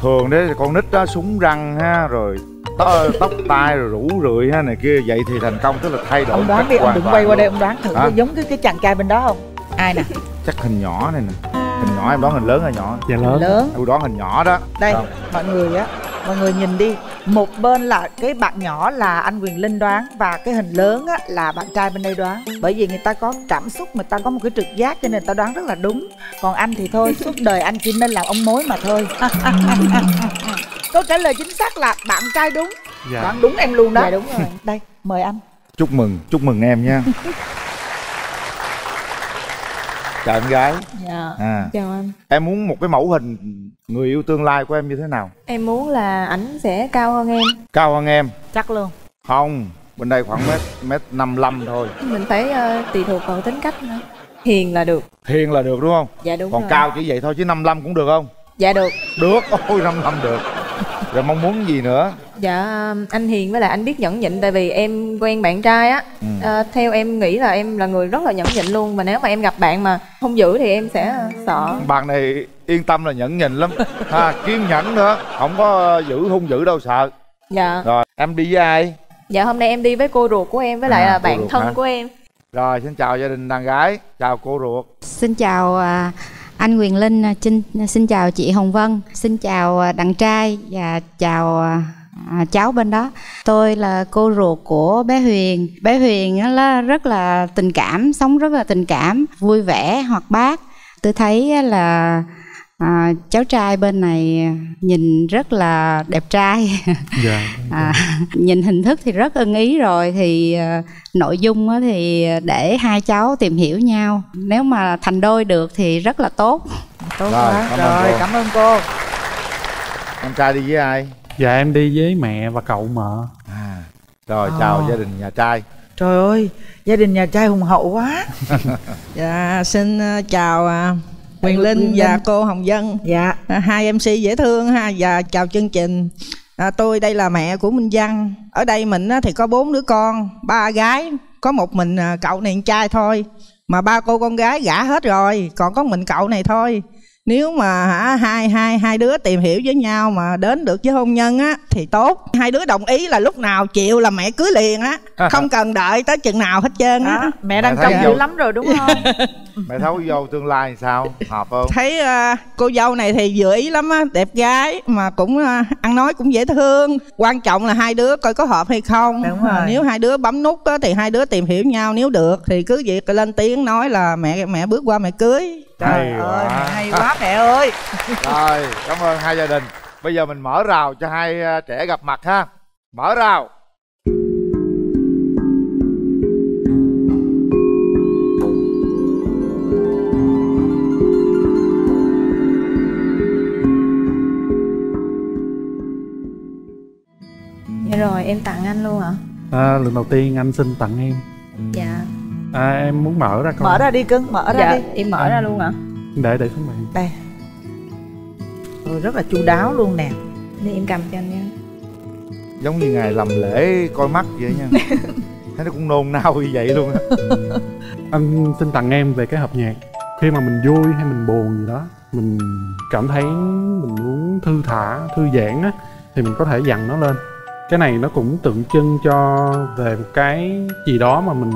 Thường đấy, con nít đó, súng răng ha, rồi Tớ, tóc tai rồi rủ rượi ha này kia, vậy thì thành công, tức là thay đổi. Ông đoán đi, ông đừng quay qua đây, ông đoán thử à? giống cái cái chàng trai bên đó không? Ai nè? Chắc hình nhỏ này nè. Hình nhỏ, em đoán hình lớn hay nhỏ? Dạ lớn. lớn. Tôi đoán hình nhỏ đó. Đây, Đâu? mọi người á, mọi người nhìn đi. Một bên là cái bạn nhỏ là anh Quyền Linh đoán, và cái hình lớn á là bạn trai bên đây đoán. Bởi vì người ta có cảm xúc, người ta có một cái trực giác cho nên người ta đoán rất là đúng. Còn anh thì thôi, suốt đời anh chỉ nên làm ông mối mà thôi. Câu trả lời chính xác là bạn trai đúng. Dạ. Bạn đúng em luôn đó. Dạ đúng rồi. Đây, mời anh. Chúc mừng, chúc mừng em nha. Chào em gái. Dạ. À. Chào anh. Em muốn một cái mẫu hình người yêu tương lai của em như thế nào? Em muốn là ảnh sẽ cao hơn em. Cao hơn em? Chắc luôn. Không, bên đây khoảng mét mét năm mươi lăm thôi. Mình phải uh, tùy thuộc vào tính cách nữa. Hiền là được. Hiền là được đúng không? Dạ đúng. Còn rồi. Cao chỉ vậy thôi chứ năm mươi lăm cũng được không? Dạ được. Được, ôi năm mươi lăm được. Rồi mong muốn gì nữa? Dạ anh hiền với lại anh biết nhẫn nhịn. Tại vì em quen bạn trai á, ừ. à, theo em nghĩ là em là người rất là nhẫn nhịn luôn. Mà nếu mà em gặp bạn mà không giữ thì em sẽ sợ. Bạn này yên tâm là nhẫn nhịn lắm ha, kiên nhẫn nữa, không có giữ hung dữ đâu sợ. Dạ. Rồi em đi với ai? Dạ hôm nay em đi với cô ruột của em với à, lại là bạn thân hả? Của em. Rồi xin chào gia đình đàn gái, chào cô ruột. Xin chào à... anh Quyền Linh, xin chào chị Hồng Vân, xin chào đàn trai và chào cháu bên đó. Tôi là cô ruột của bé Huyền. Bé Huyền là rất là tình cảm, sống rất là tình cảm, vui vẻ, hoạt bát. Tôi thấy là à, cháu trai bên này nhìn rất là đẹp trai. Dạ, à, nhìn hình thức thì rất ưng ý rồi. Thì à, nội dung thì để hai cháu tìm hiểu nhau. Nếu mà thành đôi được thì rất là tốt. Tốt rồi, quá. Cảm rồi, cảm ơn cô. Em trai đi với ai? Dạ em đi với mẹ và cậu mợ. À, rồi à. Chào gia đình nhà trai. Trời ơi, gia đình nhà trai hùng hậu quá. Dạ, xin chào Quyền Linh và cô Hồng Vân. Dạ. À, hai em xê dễ thương ha. Và chào chương trình. à, Tôi đây là mẹ của Minh Văn. Ở đây mình á, thì có bốn đứa con, ba gái, có một mình à, cậu này con trai thôi. Mà ba cô con gái gả hết rồi, còn có mình cậu này thôi. Nếu mà hả, hai, hai, hai đứa tìm hiểu với nhau mà đến được với hôn nhân á thì tốt. Hai đứa đồng ý là lúc nào chịu là mẹ cưới liền á. Không cần đợi tới chừng nào hết trơn á. Mẹ, mẹ đang trông dữ lắm rồi đúng không? Mẹ thấy dâu tương lai sao? Hợp không? Thấy uh, cô dâu này thì vừa ý lắm á. Đẹp gái mà cũng uh, ăn nói cũng dễ thương. Quan trọng là hai đứa coi có hợp hay không. Đúng rồi. Nếu hai đứa bấm nút á, thì hai đứa tìm hiểu nhau. Nếu được thì cứ việc lên tiếng nói là mẹ mẹ bước qua mẹ cưới. Trời ơi, hay quá mẹ ơi. Rồi, cảm ơn hai gia đình. Bây giờ mình mở rào cho hai trẻ gặp mặt ha. Mở rào. Dạ rồi, em tặng anh luôn hả? À, lần đầu tiên anh xin tặng em. Dạ. À, em muốn mở ra con. Mở ra đi cưng, mở ra dạ, đi. Em mở à, ra luôn hả? Để, để xuống bạn. Đây. Ừ, rất là chu đáo luôn nè. Để em cầm cho anh nha. Giống như ngày làm lễ coi mắt vậy nha. Thấy nó cũng nôn nao như vậy luôn á. Anh xin tặng em về cái hộp nhạc. Khi mà mình vui hay mình buồn gì đó, mình cảm thấy mình muốn thư thả, thư giãn á, thì mình có thể dặn nó lên. Cái này nó cũng tượng trưng cho về một cái gì đó mà mình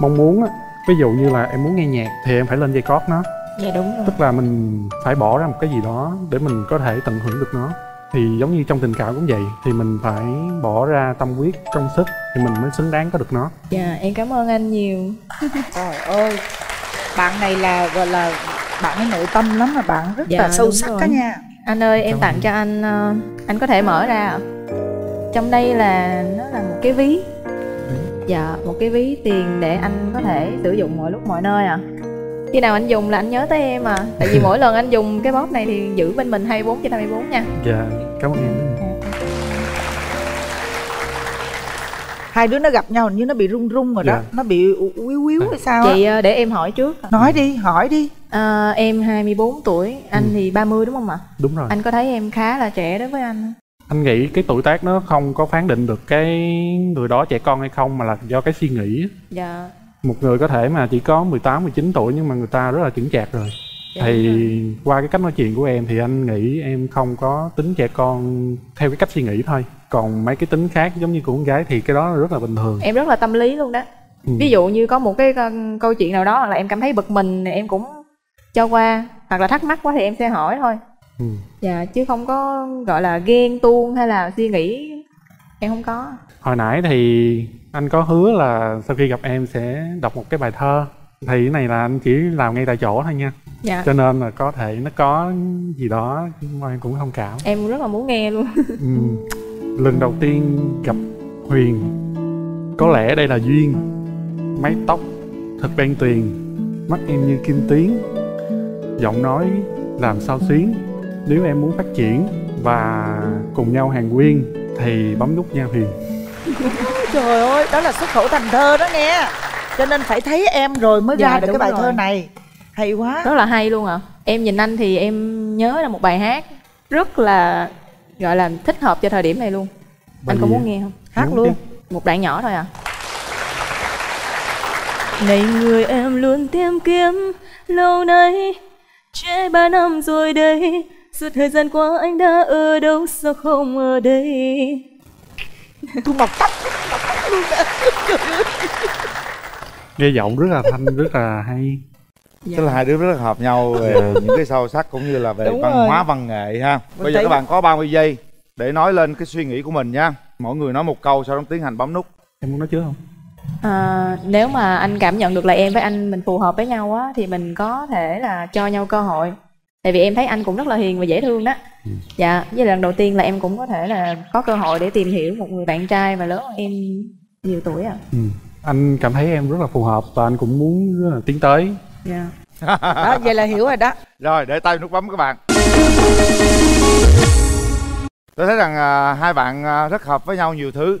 mong muốn á. Ví dụ như là em muốn nghe nhạc thì em phải lên dây cót nó. Dạ đúng rồi. Tức là mình phải bỏ ra một cái gì đó để mình có thể tận hưởng được nó. Thì giống như trong tình cảm cũng vậy, thì mình phải bỏ ra tâm huyết, công sức thì mình mới xứng đáng có được nó. Dạ em cảm ơn anh nhiều. Trời ơi, bạn này là gọi là bạn ấy nội tâm lắm mà bạn rất dạ, là sâu sắc đó nha. Anh ơi em cảm tặng anh. Cho anh, anh có thể mở ra ạ. Trong đây là nó là một cái ví. Dạ, một cái ví tiền để anh có thể sử dụng mọi lúc mọi nơi à. Khi nào anh dùng là anh nhớ tới em à. Tại vì mỗi lần anh dùng cái bóp này thì giữ bên mình hai mươi bốn trên hai mươi bốn nha. Dạ, cảm ơn em. Hai đứa nó gặp nhau hình như nó bị run run rồi dạ. Đó, nó bị quýu quýu hay sao á. Chị để em hỏi trước. Nói đi, hỏi đi. À, em hai mươi bốn tuổi, anh ừ. thì ba mươi đúng không ạ? Đúng rồi. Anh có thấy em khá là trẻ đối với anh? Anh nghĩ cái tuổi tác nó không có phán định được cái người đó trẻ con hay không, mà là do cái suy nghĩ. Dạ. Một người có thể mà chỉ có mười tám, mười chín tuổi nhưng mà người ta rất là chững chạc rồi. Dạ, thì rồi. Qua cái cách nói chuyện của em thì anh nghĩ em không có tính trẻ con theo cái cách suy nghĩ thôi. Còn mấy cái tính khác giống như của con gái thì cái đó rất là bình thường. Em rất là tâm lý luôn đó. Ừ. Ví dụ như có một cái câu chuyện nào đó hoặc là em cảm thấy bực mình em cũng cho qua, hoặc là thắc mắc quá thì em sẽ hỏi thôi. Ừ. Dạ, chứ không có gọi là ghen tuông hay là suy nghĩ, em không có. Hồi nãy thì anh có hứa là sau khi gặp em sẽ đọc một cái bài thơ. Thì cái này là anh chỉ làm ngay tại chỗ thôi nha. Dạ. Cho nên là có thể nó có gì đó mà em cũng thông cảm. Em rất là muốn nghe luôn. Ừ. Lần đầu tiên gặp Huyền, có lẽ đây là duyên. Mái tóc thật đen tuyền, mắt em như kim tuyến, giọng nói làm sao xuyến. Nếu em muốn phát triển và cùng nhau hàng huyên thì bấm nút Nha Huyền. Trời ơi, đó là xuất khẩu thành thơ đó nghe. Cho nên phải thấy em rồi mới dạ, ra được cái bài rồi. Thơ này hay quá, rất là hay luôn ạ. Em nhìn anh thì em nhớ là một bài hát rất là gọi là thích hợp cho thời điểm này luôn. Bài anh có muốn nghe không? Hát luôn chứ. Một đoạn nhỏ thôi à. Này người em luôn tìm kiếm lâu nay, trễ ba năm rồi đây, suốt thời gian qua anh đã ở đâu sao không ở đây. Tôi mọc tóc, mọc tóc luôn đó. Nghe giọng rất là thanh, rất là hay. Dạ. Tức là hai đứa rất là hợp nhau về những cái sâu sắc cũng như là về đúng văn rồi. Hóa văn nghệ ha. Bây giờ các bạn có ba mươi giây để nói lên cái suy nghĩ của mình nha. Mỗi người nói một câu sau đó tiến hành bấm nút. Em muốn nói trước không? À, nếu mà anh cảm nhận được là em với anh mình phù hợp với nhau á thì mình có thể là cho nhau cơ hội. Tại vì em thấy anh cũng rất là hiền và dễ thương đó. Ừ. Dạ, với lần đầu tiên là em cũng có thể là có cơ hội để tìm hiểu một người bạn trai mà lớn hơn em nhiều tuổi à. Ừ. Anh cảm thấy em rất là phù hợp và anh cũng muốn rất là tiến tới. Dạ. Đó, vậy là hiểu rồi đó. Rồi, để tay nút bấm các bạn. Tôi thấy rằng à, hai bạn à, rất hợp với nhau nhiều thứ.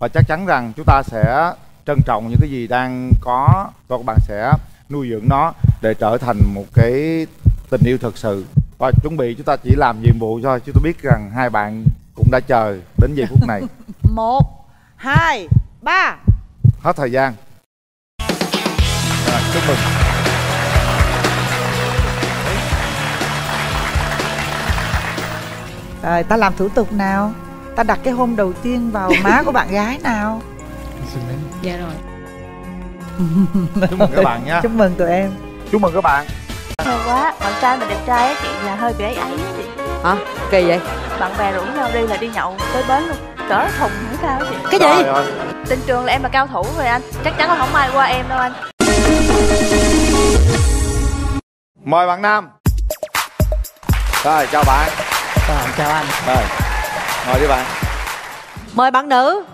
Và chắc chắn rằng chúng ta sẽ trân trọng những cái gì đang có. Và các bạn sẽ nuôi dưỡng nó để trở thành một cái tình yêu thật sự. Và chuẩn bị chúng ta chỉ làm nhiệm vụ thôi. Chứ tôi biết rằng hai bạn cũng đã chờ đến giây phút này. một, hai, ba. Hết thời gian. Rồi, chúc mừng. Rồi, ta làm thủ tục nào. Ta đặt cái hôn đầu tiên vào má của bạn gái nào. Dạ rồi. Chúc mừng các bạn nha. Chúc mừng tụi em. Chúc mừng các bạn. Hay quá, bạn trai mình đẹp trai á chị, là hơi bị ấy ấy á chị. Hả? Kỳ vậy? Bạn bè rủ nhau đi là đi nhậu tới bến luôn. Cỡ thùng hay sao á chị? Cái gì? Tình trường là em là cao thủ rồi anh. Chắc chắn là không ai qua em đâu anh. Mời bạn Nam. Rồi, chào bạn. Rồi, chào anh. Rồi, ngồi đi bạn. Mời bạn nữ.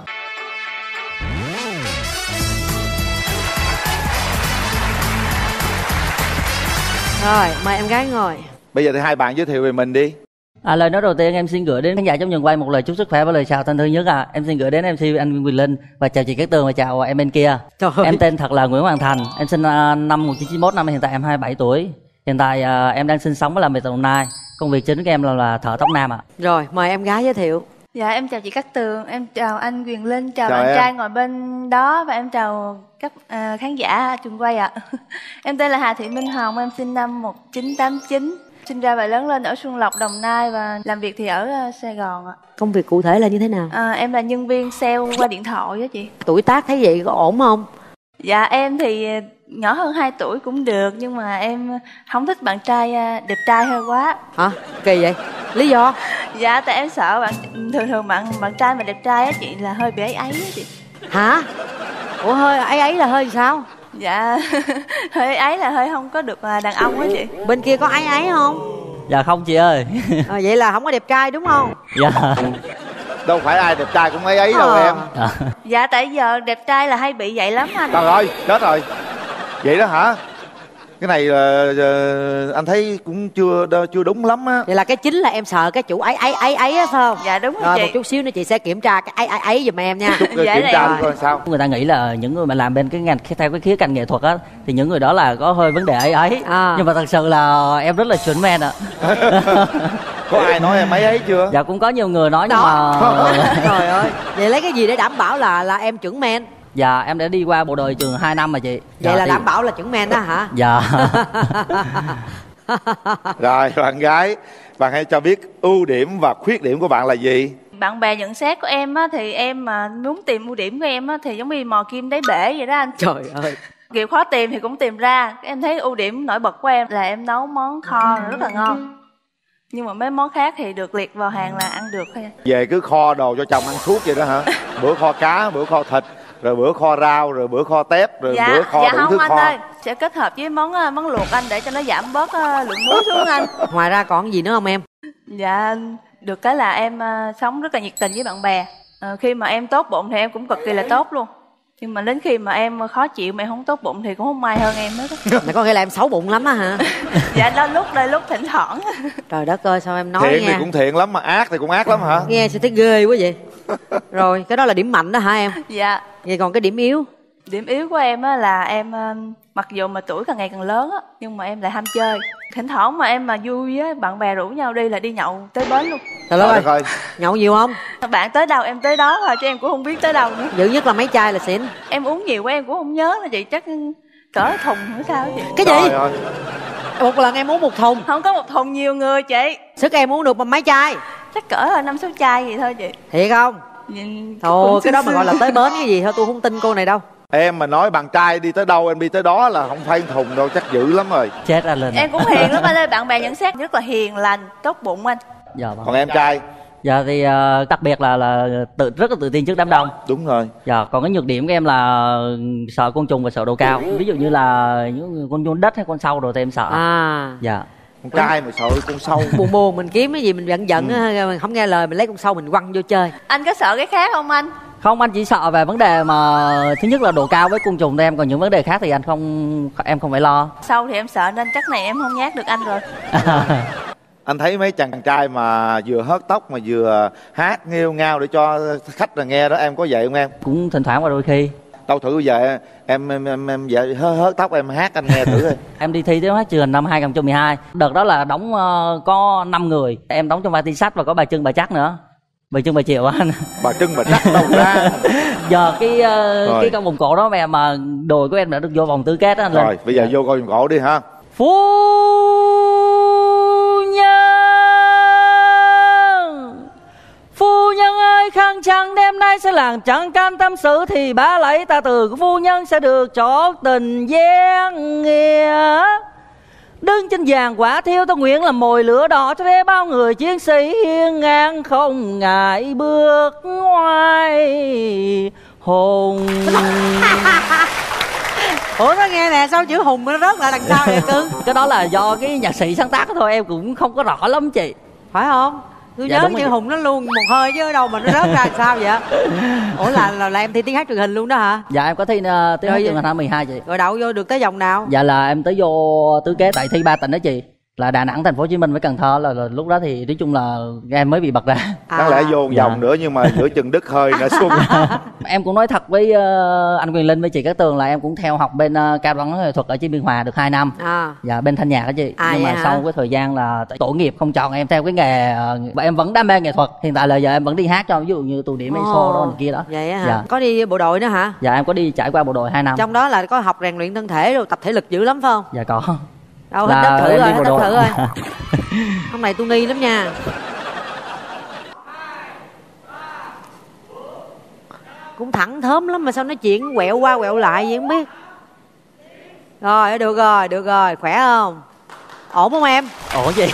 Rồi, mời em gái ngồi. Bây giờ thì hai bạn giới thiệu về mình đi. À, lời nói đầu tiên em xin gửi đến khán giả trong trường quay một lời chúc sức khỏe và lời chào thân thương nhất. À, em xin gửi đến em xê anh Quyền Linh và chào chị Cát Tường và chào em bên kia. Trời ơi. Em tên thật là Nguyễn Hoàng Thành, em sinh năm một nghìn chín trăm chín mươi mốt, năm hiện tại em hai mươi bảy tuổi. Hiện tại à, em đang sinh sống và làm việc tại Đồng Nai. Công việc chính của em là, là thợ tóc nam ạ. À. Rồi, mời em gái giới thiệu. Dạ, em chào chị Cát Tường, em chào anh Quyền Linh, chào, chào bạn em. Trai ngồi bên đó và em chào các uh, khán giả trường quay ạ. À. Em tên là Hà Thị Minh Hồng, em sinh năm một nghìn chín trăm tám mươi chín, sinh ra và lớn lên ở Xuân Lộc, Đồng Nai và làm việc thì ở uh, Sài Gòn ạ. À. Công việc cụ thể là như thế nào? À, em là nhân viên sale qua điện thoại đó chị. Tuổi tác thấy vậy có ổn không? Dạ, em thì nhỏ hơn hai tuổi cũng được nhưng mà em không thích bạn trai đẹp trai hơi quá. Hả? Kỳ vậy? Lý do? Dạ tại em sợ bạn thường thường bạn bạn trai mà đẹp trai á chị là hơi bị ấy ấy á chị. Hả? Ủa hơi ấy ấy là hơi sao? Dạ hơi ấy là hơi không có được đàn ông á chị. Bên kia có ấy ấy không? Dạ không chị ơi. À, vậy là không có đẹp trai đúng không? Dạ. Đâu phải ai đẹp trai cũng ấy ấy à. Đâu em. À. Dạ tại giờ đẹp trai là hay bị vậy lắm anh. Trời ơi, chết rồi. Vậy đó hả? Cái này là anh thấy cũng chưa chưa đúng lắm á. Vậy là cái chính là em sợ cái chủ ấy ấy ấy ấy á phải không? Dạ đúng rồi. Rồi một chút xíu nữa chị sẽ kiểm tra cái ấy ấy ấy giùm em nha. Chút kiểm tra coi sao. Người ta nghĩ là những người mà làm bên cái ngành theo cái khía cạnh nghệ thuật á thì những người đó là có hơi vấn đề ấy ấy. À. Nhưng mà thật sự là em rất là chuẩn men ạ. À. Có ai nói em ấy ấy chưa? Dạ cũng có nhiều người nói đó. Nhưng mà trời ơi. Vậy lấy cái gì để đảm bảo là là em chuẩn men? Dạ em đã đi qua bộ đội trường hai năm mà chị. Dạ, vậy là thì... đảm bảo là chuẩn men đó hả? Dạ. Rồi bạn gái, bạn hãy cho biết ưu điểm và khuyết điểm của bạn là gì? Bạn bè nhận xét của em á, thì em mà muốn tìm ưu điểm của em á, thì giống như mò kim đáy bể vậy đó anh. Trời ơi. Kiểu khó tìm thì cũng tìm ra. Em thấy ưu điểm nổi bật của em là em nấu món kho rất là ngon. Nhưng mà mấy món khác thì được liệt vào hàng là ăn được thôi. Về cứ kho đồ cho chồng ăn suốt vậy đó hả? Bữa kho cá, bữa kho thịt, rồi bữa kho rau, rồi bữa kho tép, rồi dạ, bữa kho dạ đủ không, thứ anh kho. Ơi, sẽ kết hợp với món món luộc anh để cho nó giảm bớt uh, lượng muối xuống anh. Ngoài ra còn gì nữa không em? Dạ, được cái là em uh, sống rất là nhiệt tình với bạn bè. uh, Khi mà em tốt bụng thì em cũng cực kỳ là tốt luôn. Nhưng mà đến khi mà em khó chịu mà em không tốt bụng thì cũng không ai hơn em hết á. Mày có nghĩa là em xấu bụng lắm á hả? Dạ đó, lúc đây lúc thỉnh thoảng. Trời đất ơi, sao em nói thiện nha. Thì cũng thiện lắm mà ác thì cũng ác lắm hả? Nghe sao thấy ghê quá vậy. Rồi, cái đó là điểm mạnh đó hả em? Dạ. Vậy còn cái điểm yếu? Điểm yếu của em á là em mặc dù mà tuổi càng ngày càng lớn á, nhưng mà em lại ham chơi. Thỉnh thoảng mà em mà vui á, bạn bè rủ nhau đi là đi nhậu tới bến luôn. Trời đất ơi, nhậu nhiều không? Bạn tới đâu em tới đó thôi, chứ em cũng không biết tới đâu nữa. Dữ nhất là mấy chai là xỉn. Em uống nhiều quá em cũng không nhớ là vậy, chắc cỡ thùng nữa sao vậy. Cái gì? Một lần em uống một thùng? Không có một thùng, nhiều người chị. Sức em uống được mấy chai? Chắc cỡ năm sáu chai gì thôi chị. Thiệt không? Nhìn... Thôi cái đó mà gọi là tới bến cái gì thôi, tôi không tin cô này đâu. Em mà nói bạn trai đi tới đâu em đi tới đó là không phải thùng đâu, chắc dữ lắm rồi. Chết anh Linh. Em cũng hiền lắm anh ơi, bạn bè nhận xét rất là hiền lành, tốt bụng anh. Dạ vâng. Còn em trai? Dạ thì uh, đặc biệt là là tự, rất là tự tin trước đám đông. Đúng rồi. Dạ, còn cái nhược điểm của em là sợ côn trùng và sợ độ cao. Ví dụ như là những con giun đất hay con sâu rồi thì em sợ. À. Dạ. Con trai mà sợ con sâu. Buồn buồn mình kiếm cái gì mình giận giận, ừ. Mình không nghe lời mình lấy con sâu mình quăng vô chơi. Anh có sợ cái khác không anh? Không, anh chỉ sợ về vấn đề mà thứ nhất là độ cao với côn trùng em, còn những vấn đề khác thì anh không em không phải lo. Sau thì em sợ nên chắc này em không nhát được anh rồi. Anh thấy mấy chàng trai mà vừa hớt tóc mà vừa hát nghêu ngao để cho khách là nghe đó, em có vậy không em? Cũng thỉnh thoảng qua đôi khi. Đâu thử về em em em, em về hớt, hớt tóc em hát anh nghe thử thôi. Em đi thi tiếng hát truyền năm hai không một hai. Đợt đó là đóng uh, có năm người, em đóng trong vai Tin Sách và có bà Trưng bà Chắc nữa. Bà Trưng bà Triệu anh. Bà Trưng bà Chắc đâu ra. Giờ cái uh, cái con vòng cổ đó mà mà đùi của em đã được vô vòng tứ kết đó anh Linh. Rồi bây giờ vô coi vòng cổ đi ha. Phú nhân, phu nhân ơi khăn chàng đêm nay sẽ làng chẳng can tâm sự thì bá lấy ta từ của phu nhân sẽ được chỗ Tình Giang nghĩa. Đứng trên vàng quả thiêu ta nguyện làm mồi lửa đỏ cho thế bao người chiến sĩ hiên ngang không ngại bước ngoài hồn. Ủa nó nghe nè, sao chữ hùng nó rớt lại đằng sau vậy cưng? Cái đó là do cái nhạc sĩ sáng tác thôi, em cũng không có rõ lắm chị. Phải không? Tôi dạ, nhớ chữ hùng nó luôn một hơi chứ ở đâu mà nó rớt ra sao vậy? Ủa là, là là em thi tiếng hát truyền hình luôn đó hả? Dạ em có thi uh, tiếng hát truyền hình hai mươi hai chị. Rồi đậu vô được tới vòng nào? Dạ là em tới vô tứ kết tại thi ba tỉnh đó chị. Là Đà Nẵng, Thành phố Hồ Chí Minh với Cần Thơ là, là lúc đó thì nói chung là em mới bị bật ra. À. Đáng lẽ vô dạ. vòng nữa nhưng mà giữa chừng đứt hơi nữa xuống. Em cũng nói thật với uh, anh Quyền Linh với chị Cát Tường là em cũng theo học bên uh, cao đẳng nghệ thuật ở trên Biên Hòa được hai năm. À. Dạ bên thanh nhạc đó chị. À, nhưng mà hả? Sau cái thời gian là tổ nghiệp không chọn em theo cái nghề uh, em vẫn đam mê nghệ thuật. Hiện tại là giờ em vẫn đi hát cho ví dụ như tụ điểm hay oh. show đó kia đó. Vậy hả? Dạ. Có đi bộ đội nữa hả? Dạ em có đi trải qua bộ đội hai năm. Trong đó là có học rèn luyện thân thể rồi tập thể lực dữ lắm phải không? Dạ có. Đâu hết đất thử rồi, hết đất thử rồi. Hôm nay tôi nghi lắm nha. Cũng thẳng thớm lắm mà sao nói chuyện quẹo qua quẹo lại gì không biết. Rồi, được rồi, được rồi, khỏe không? Ổn không em? Ổn gì?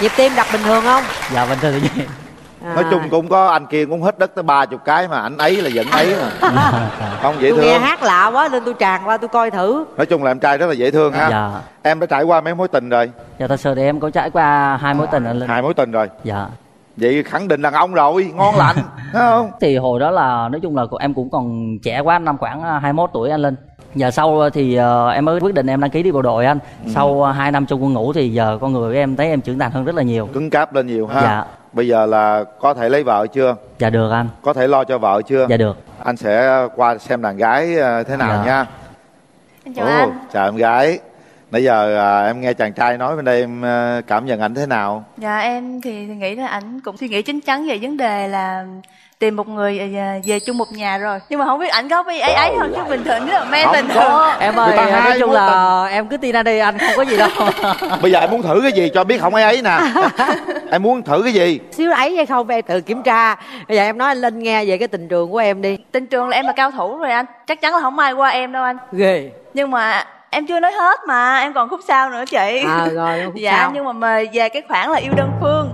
Nhịp tim đập bình thường không? Dạ, bình thường vậy. À. Nói chung cũng có anh kia cũng hết đất tới ba chục cái mà ảnh ấy là vẫn ấy mà. Không dễ tôi thương. Nghe hát lạ quá nên tôi tràn qua tôi coi thử. Nói chung là em trai rất là dễ thương ha. Dạ. Em đã trải qua mấy mối tình rồi? Dạ thật sự thì em có trải qua hai mối tình rồi Linh. Hai mối tình rồi. Dạ. Vậy khẳng định đàn ông rồi, ngon lành, thấy không? Thì hồi đó là nói chung là em cũng còn trẻ quá, năm khoảng hai mươi mốt tuổi anh Linh. Giờ sau thì uh, em mới quyết định em đăng ký đi bộ đội anh. Ừ. Sau uh, hai năm trong quân ngũ thì giờ con người của em thấy em trưởng thành hơn rất là nhiều. Cứng cáp lên nhiều ha. Dạ. Bây giờ là có thể lấy vợ chưa? Dạ được anh. Có thể lo cho vợ chưa? Dạ được. Anh sẽ qua xem đàn gái thế nào dạ. nha. Em chào Ồ, anh. Chào em gái. Nãy giờ à, em nghe chàng trai nói bên đây em cảm nhận ảnh thế nào? Dạ em thì nghĩ là ảnh cũng suy nghĩ chín chắn về vấn đề là tìm một người về, về chung một nhà rồi. Nhưng mà không biết ảnh có bị ấy ấy không chứ bình thường nữa là men bình thường. Em ơi, nói chung là tình. Em cứ tin anh đi, anh không có gì đâu. Bây giờ em muốn thử cái gì cho biết không ấy ấy nè. Em muốn thử cái gì? Xíu ấy hay không em tự kiểm tra. Bây giờ em nói anh Linh nghe về cái tình trường của em đi. Tình trường là em là cao thủ rồi anh. Chắc chắn là không ai qua em đâu anh. Ghê. Nhưng mà em chưa nói hết mà, em còn khúc sau nữa chị. À rồi, khúc dạ, sau. Nhưng mà, mà về cái khoản là yêu đơn phương.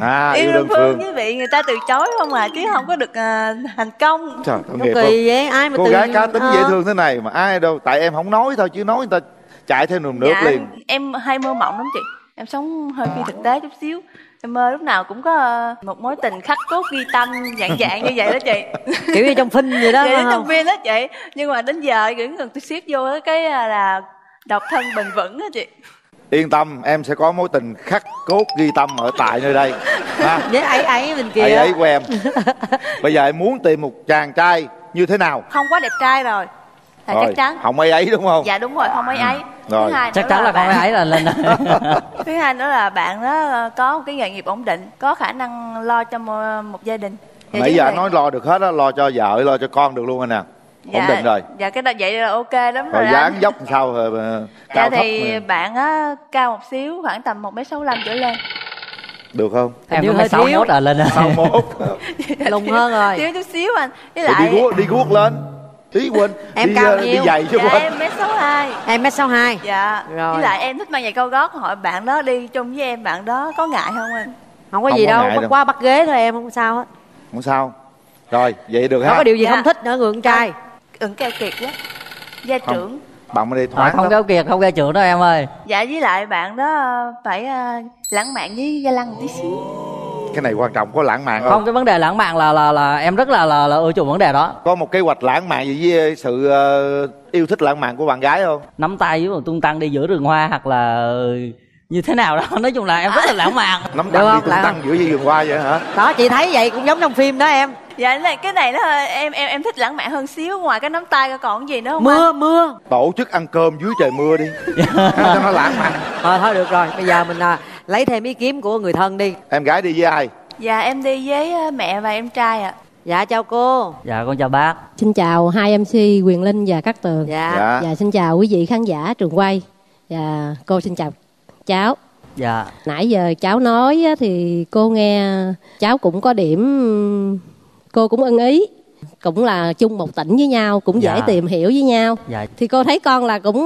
À, yêu, yêu đơn, đơn phương quý vị người ta từ chối không à, chứ không có được uh, thành công. Trời, kỳ vậy, ai mà cô tự... gái cá tính à. Dễ thương thế này mà ai đâu, tại em không nói thôi chứ nói người ta chạy thêm đường nước dạ, liền. Em hay mơ mộng lắm chị, em sống hơi phi thực tế chút xíu. Em ơi, lúc nào cũng có một mối tình khắc cốt ghi tâm dạng dạng như vậy đó chị. Kiểu như trong phim vậy đó. Vậy đó, trong phim đó chị. Nhưng mà đến giờ gần gần tôi ship vô cái là độc thân bền vững đó chị. Yên tâm, em sẽ có mối tình khắc cốt ghi tâm ở tại nơi đây. Với ấy ấy bên kia. Ấy ấy của em. Bây giờ em muốn tìm một chàng trai như thế nào? Không quá đẹp trai rồi. Là rồi, chắc chắn. Không ấy ấy đúng không? Dạ đúng rồi, không ấy ấy. Rồi. Thứ hai chắc chắn là, là bạn... không ấy ấy là lên đó. Thứ hai nữa là bạn đó có một cái nghề nghiệp ổn định, có khả năng lo cho một gia đình. Vậy nãy giờ thì... nói lo được hết đó, lo cho vợ, lo cho con được luôn anh nè. Dạ, ổn định rồi. Dạ cái đó vậy là ok lắm rồi. Rồi dáng dốc sao rồi, cao dạ thì thấp. Bạn á cao một xíu, khoảng tầm một mét sáu mươi lăm trở lên. Được không? Em có sáu mốt là lên sáu mốt. Lùng hơn rồi. Thiếu chút xíu anh. Với lại đi guốc, đi guốc lên. Tí quên. Em đi, cao uh, nhiêu? Đi giày chứ dạ, quên. Em mét sáu mươi hai. Em mét sáu mươi hai. Dạ. Rồi. Với lại em thích mang giày cao gót, hỏi bạn đó đi chung với em bạn đó có ngại không anh? Không có không gì có đâu, bắt qua bắt ghế thôi em không sao hết. Không sao. Rồi, vậy được ha. Không có điều gì dạ. không thích nữa người con trai. Ứng keo kiệt quá. Gia không. trưởng. Bạn mới đi thoáng. À, không keo kiệt, không gia trưởng đó em ơi. Dạ với lại bạn đó phải uh, lãng mạn với ga lăng một tí xíu. Cái này quan trọng, có lãng mạn không? Không, cái vấn đề lãng mạn là là là em rất là là, là ưa chuộng vấn đề đó. Có một kế hoạch lãng mạn gì với sự uh, yêu thích lãng mạn của bạn gái không? Nắm tay với một tung tăng đi giữa rừng hoa hoặc là như thế nào đó. Nói chung là em rất là lãng mạn. Nắm tay đi tung tăng giữa rừng hoa vậy hả? Đó chị thấy vậy cũng giống trong phim đó em. Dạ này cái này nó em em em thích lãng mạn hơn xíu, ngoài cái nắm tay còn gì nữa không? Mưa anh? Mưa tổ chức ăn cơm dưới trời mưa đi cho nó lãng mạn. Thôi thôi được rồi, bây giờ mình à, lấy thêm ý kiến của người thân đi. Em gái đi với ai? Dạ em đi với mẹ và em trai ạ. À. Dạ chào cô. Dạ con chào bác. Xin chào hai em xê Quyền Linh và Cát Tường. Dạ. Dạ. Dạ xin chào quý vị khán giả trường quay. Dạ cô xin chào cháu. Dạ. Nãy giờ cháu nói thì cô nghe cháu cũng có điểm. Cô cũng ưng ý, cũng là chung một tỉnh với nhau, cũng dạ. dễ tìm hiểu với nhau dạ. Thì cô thấy con là cũng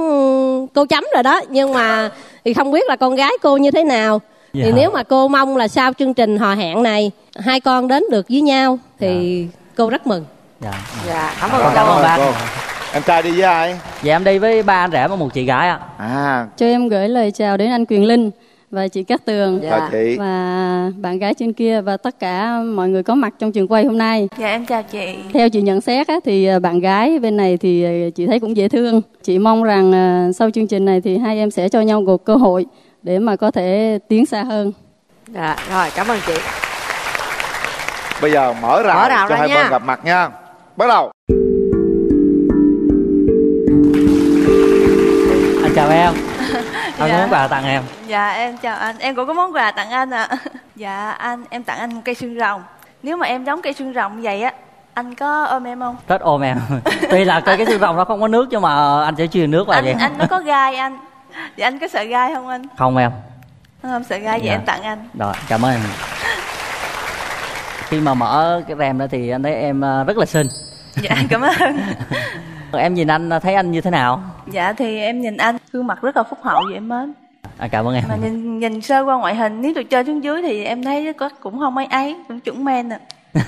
cô chấm rồi đó. Nhưng mà thì không biết là con gái cô như thế nào dạ. Thì nếu mà cô mong là sau chương trình Hò Hẹn này hai con đến được với nhau thì dạ. cô rất mừng. Dạ, dạ. Cảm ơn, cảm ơn bạn. Em trai đi với ai? Dạ em đi với ba anh rể và một chị gái ạ. À. Cho em gửi lời chào đến anh Quyền Linh và chị Cát Tường dạ. và bạn gái trên kia và tất cả mọi người có mặt trong trường quay hôm nay. Dạ em chào chị. Theo chị nhận xét á, thì bạn gái bên này thì chị thấy cũng dễ thương. Chị mong rằng sau chương trình này thì hai em sẽ cho nhau một cơ hội để mà có thể tiến xa hơn. Dạ rồi, cảm ơn chị. Bây giờ mở rào, mở rào cho hai bên gặp mặt nha. Bắt đầu. Anh chào em. Anh dạ. muốn quà tặng em. Dạ em chào anh, em cũng có món quà tặng anh ạ. À. Dạ anh, em tặng anh một cây xương rồng. Nếu mà em đóng cây xương rồng vậy á, anh có ôm em không? Rất ôm em. Tuy là cây cái xương rồng nó không có nước nhưng mà anh sẽ truyền nước vào anh, vậy. Anh nó có gai anh. Vậy anh có sợ gai không anh? Không em. Không, không sợ gai dạ. vậy em tặng anh. Rồi, cảm ơn em. Khi mà mở cái rèm đó thì anh thấy em rất là xinh. Dạ cảm ơn. Em nhìn anh thấy anh như thế nào? Dạ thì em nhìn anh gương mặt rất là phúc hậu vậy em mến. À, cảm ơn em. Mà nhìn, nhìn sơ qua ngoại hình, nếu tụi chơi xuống dưới thì em thấy cũng không mấy ấy, cũng chuẩn men ạ. À.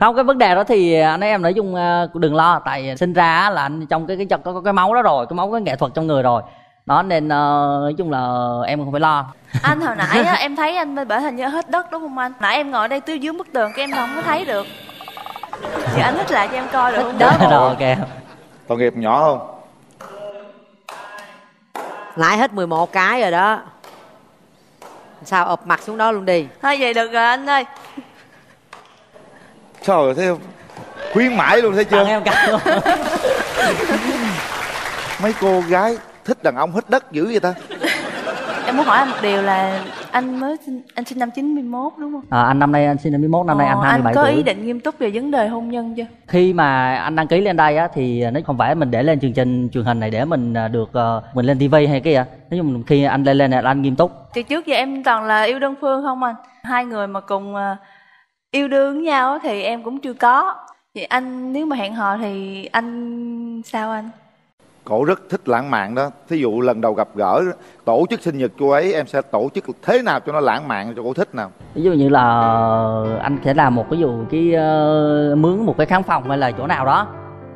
Không, cái vấn đề đó thì anh ấy em nói chung đừng lo, tại sinh ra là anh trong cái cái chật có, có cái máu đó rồi, cái máu có nghệ thuật trong người rồi. Đó nên uh, nói chung là em không phải lo. Anh hồi nãy á, em thấy anh bởi hình như hết đất đúng không anh? Nãy em ngồi đây tiêu dưới bức tường cái em không có thấy được. Thì anh thích lại cho em coi được không? Đó rồi ok. Tội nghiệp nhỏ không? Lại hết mười một cái rồi đó. Sao ụp mặt xuống đó luôn đi. Thôi vậy được rồi anh ơi. Trời ơi, thấy không? Khuyến mãi luôn thấy chưa? Em luôn. Mấy cô gái thích đàn ông hít đất dữ vậy ta? Em muốn hỏi anh một điều là anh mới sinh, anh sinh năm chín mươi mốt đúng không? À, anh năm nay anh sinh năm chín mươi mốt, năm ờ, nay anh hai mươi bảy tuổi. Anh có ý định nghiêm túc về vấn đề hôn nhân chưa? Khi mà anh đăng ký lên đây á thì nó không phải mình để lên chương trình truyền hình này để mình được uh, mình lên tivi hay cái gì. Nói chung khi anh lên lên này là anh nghiêm túc. Thì trước giờ em toàn là yêu đơn phương không anh? Hai người mà cùng uh, yêu đương với nhau á, thì em cũng chưa có. Vậy anh nếu mà hẹn hò thì anh sao anh? Cổ rất thích lãng mạn đó. Thí dụ lần đầu gặp gỡ, tổ chức sinh nhật cô ấy, em sẽ tổ chức thế nào cho nó lãng mạn cho cô thích nào. Ví dụ như là anh sẽ làm một ví dụ cái uh, mướn một cái khán phòng hay là chỗ nào đó.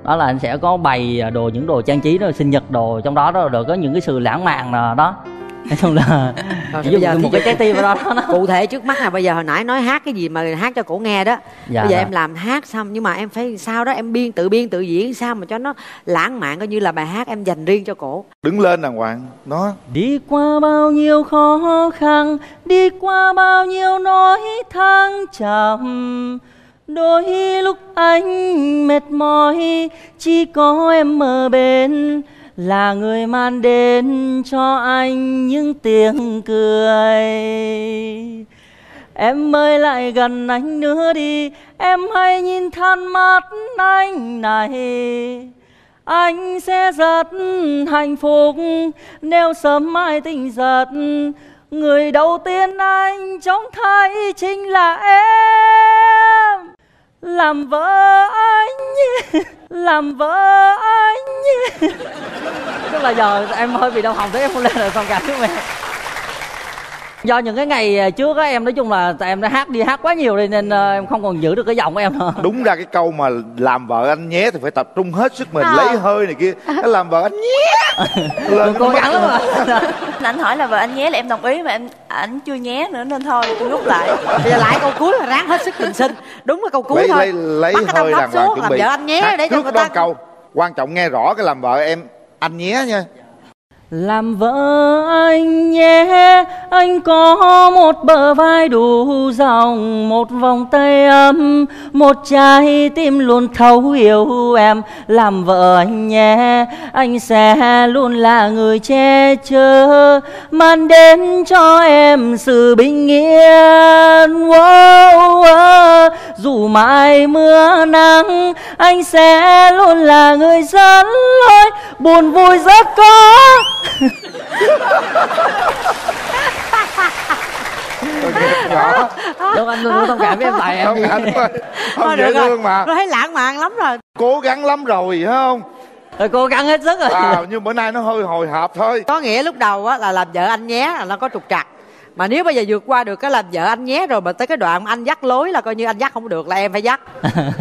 Đó là anh sẽ có bày đồ, những đồ trang trí, đồ sinh nhật đồ trong đó, đó rồi có những cái sự lãng mạn đó. Nói chung là rồi, bây giờ một cái trái tim đó, đó, đó. Cụ thể trước mắt là bây giờ hồi nãy nói hát cái gì mà hát cho cổ nghe đó, dạ, bây giờ đó. Em làm hát xong nhưng mà em phải sao đó em biên tự biên tự diễn sao mà cho nó lãng mạn, coi như là bài hát em dành riêng cho cổ. Đứng lên đàng hoàng nó. Đi qua bao nhiêu khó khăn, đi qua bao nhiêu nỗi thăng trầm, đôi lúc anh mệt mỏi, chỉ có em ở bên là người mang đến cho anh những tiếng cười. Em ơi lại gần anh nữa đi, em hãy nhìn than mắt anh này, anh sẽ rất hạnh phúc nếu sớm mai tỉnh giấc. Người đầu tiên anh trông thấy chính là em, làm vợ anh, làm vợ anh. Tức là giờ em hơi bị đau họng thế em không lên được xong cả chúng em. Do những cái ngày trước á em nói chung là em đã hát đi hát quá nhiều đi nên em không còn giữ được cái giọng của em nữa. Đúng ra cái câu mà làm vợ anh nhé thì phải tập trung hết sức mình à. Lấy hơi này kia. Cái làm vợ anh nhé. Là cố gắng lắm rồi. Anh hỏi là vợ anh nhé là em đồng ý mà em ảnh chưa nhé nữa nên thôi tôi rút lại. Bây giờ lại câu cuối là ráng hết sức mình xin. Đúng là câu cuối lấy, thôi. Lấy, lấy hơi làm vợ chuẩn bị. Làm vợ anh nhé để cho người ta. Câu quan trọng nghe rõ cái làm vợ em anh nhé nha. Làm vợ anh nhé, anh có một bờ vai đủ rộng, một vòng tay ấm, một trái tim luôn thấu hiểu em. Làm vợ anh nhé, anh sẽ luôn là người che chở, mang đến cho em sự bình yên. Wow, wow. Dù mãi mưa nắng, anh sẽ luôn là người dẫn lối, buồn vui rất có. Nhỏ. Đúng anh luôn thông cảm với em tại em. Không, anh ơi, không dễ thương mà. Nó thấy lãng mạn lắm rồi. Cố gắng lắm rồi hiểu không? Rồi cố gắng hết sức rồi. À, nhưng bữa nay nó hơi hồi hộp thôi. Có nghĩa lúc đầu á là làm vợ anh nhé là nó có trục trặc. Mà nếu bây giờ vượt qua được cái làm vợ anh nhé rồi mà tới cái đoạn anh dắt lối là coi như anh dắt không được là em phải dắt.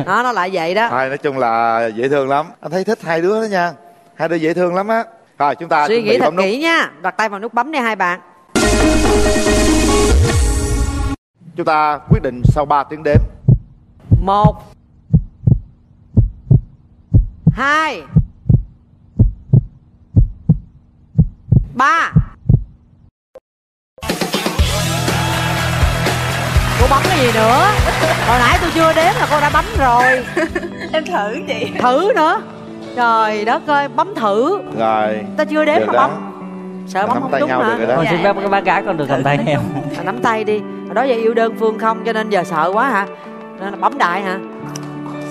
Đó, nó lại vậy đó. Thôi nói chung là dễ thương lắm. Anh thấy thích hai đứa đó nha. Hai đứa dễ thương lắm á. Rồi chúng ta suy nghĩ thật kỹ nha. Đặt tay vào nút bấm đi hai bạn. Chúng ta quyết định sau ba tiếng đếm. Một, hai, ba. Cô bấm cái gì nữa? Hồi nãy tôi chưa đếm là cô đã bấm rồi. Em thử chị. Thử nữa. Trời đất ơi, bấm thử. Rồi. Ta chưa đếm mà bấm. Sợ bấm không đúng hả? Con xin phép bác gái con được cầm tay em. Nắm tay đi. Hồi đó giờ yêu đơn phương không cho nên giờ sợ quá hả? Nên là bấm đại hả?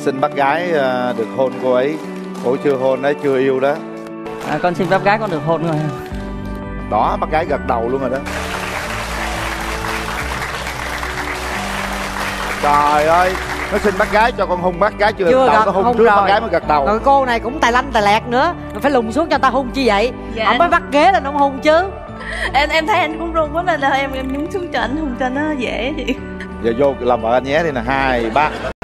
Xin bác gái được hôn cô ấy. Cô chưa hôn đấy, chưa yêu đó. À, con xin phép gái con được hôn rồi. Đó, bác gái gật đầu luôn rồi đó. Trời ơi. Nó xin bác gái cho con hung bác gái chưa, chưa đầu, nó hung, hung trước rồi. Bác gái mới gật đầu. Rồi cô này cũng tài lanh tài lẹt nữa. Mình phải lùng xuống cho người ta hung chi vậy? Dạ, ông mới bắt ghế lên ông hung chứ. Em em thấy anh cũng run quá nên là em em nhúng xuống cho anh hung cho nó dễ vậy. Giờ vô làm vợ anh nhé đi nè, hai, ba.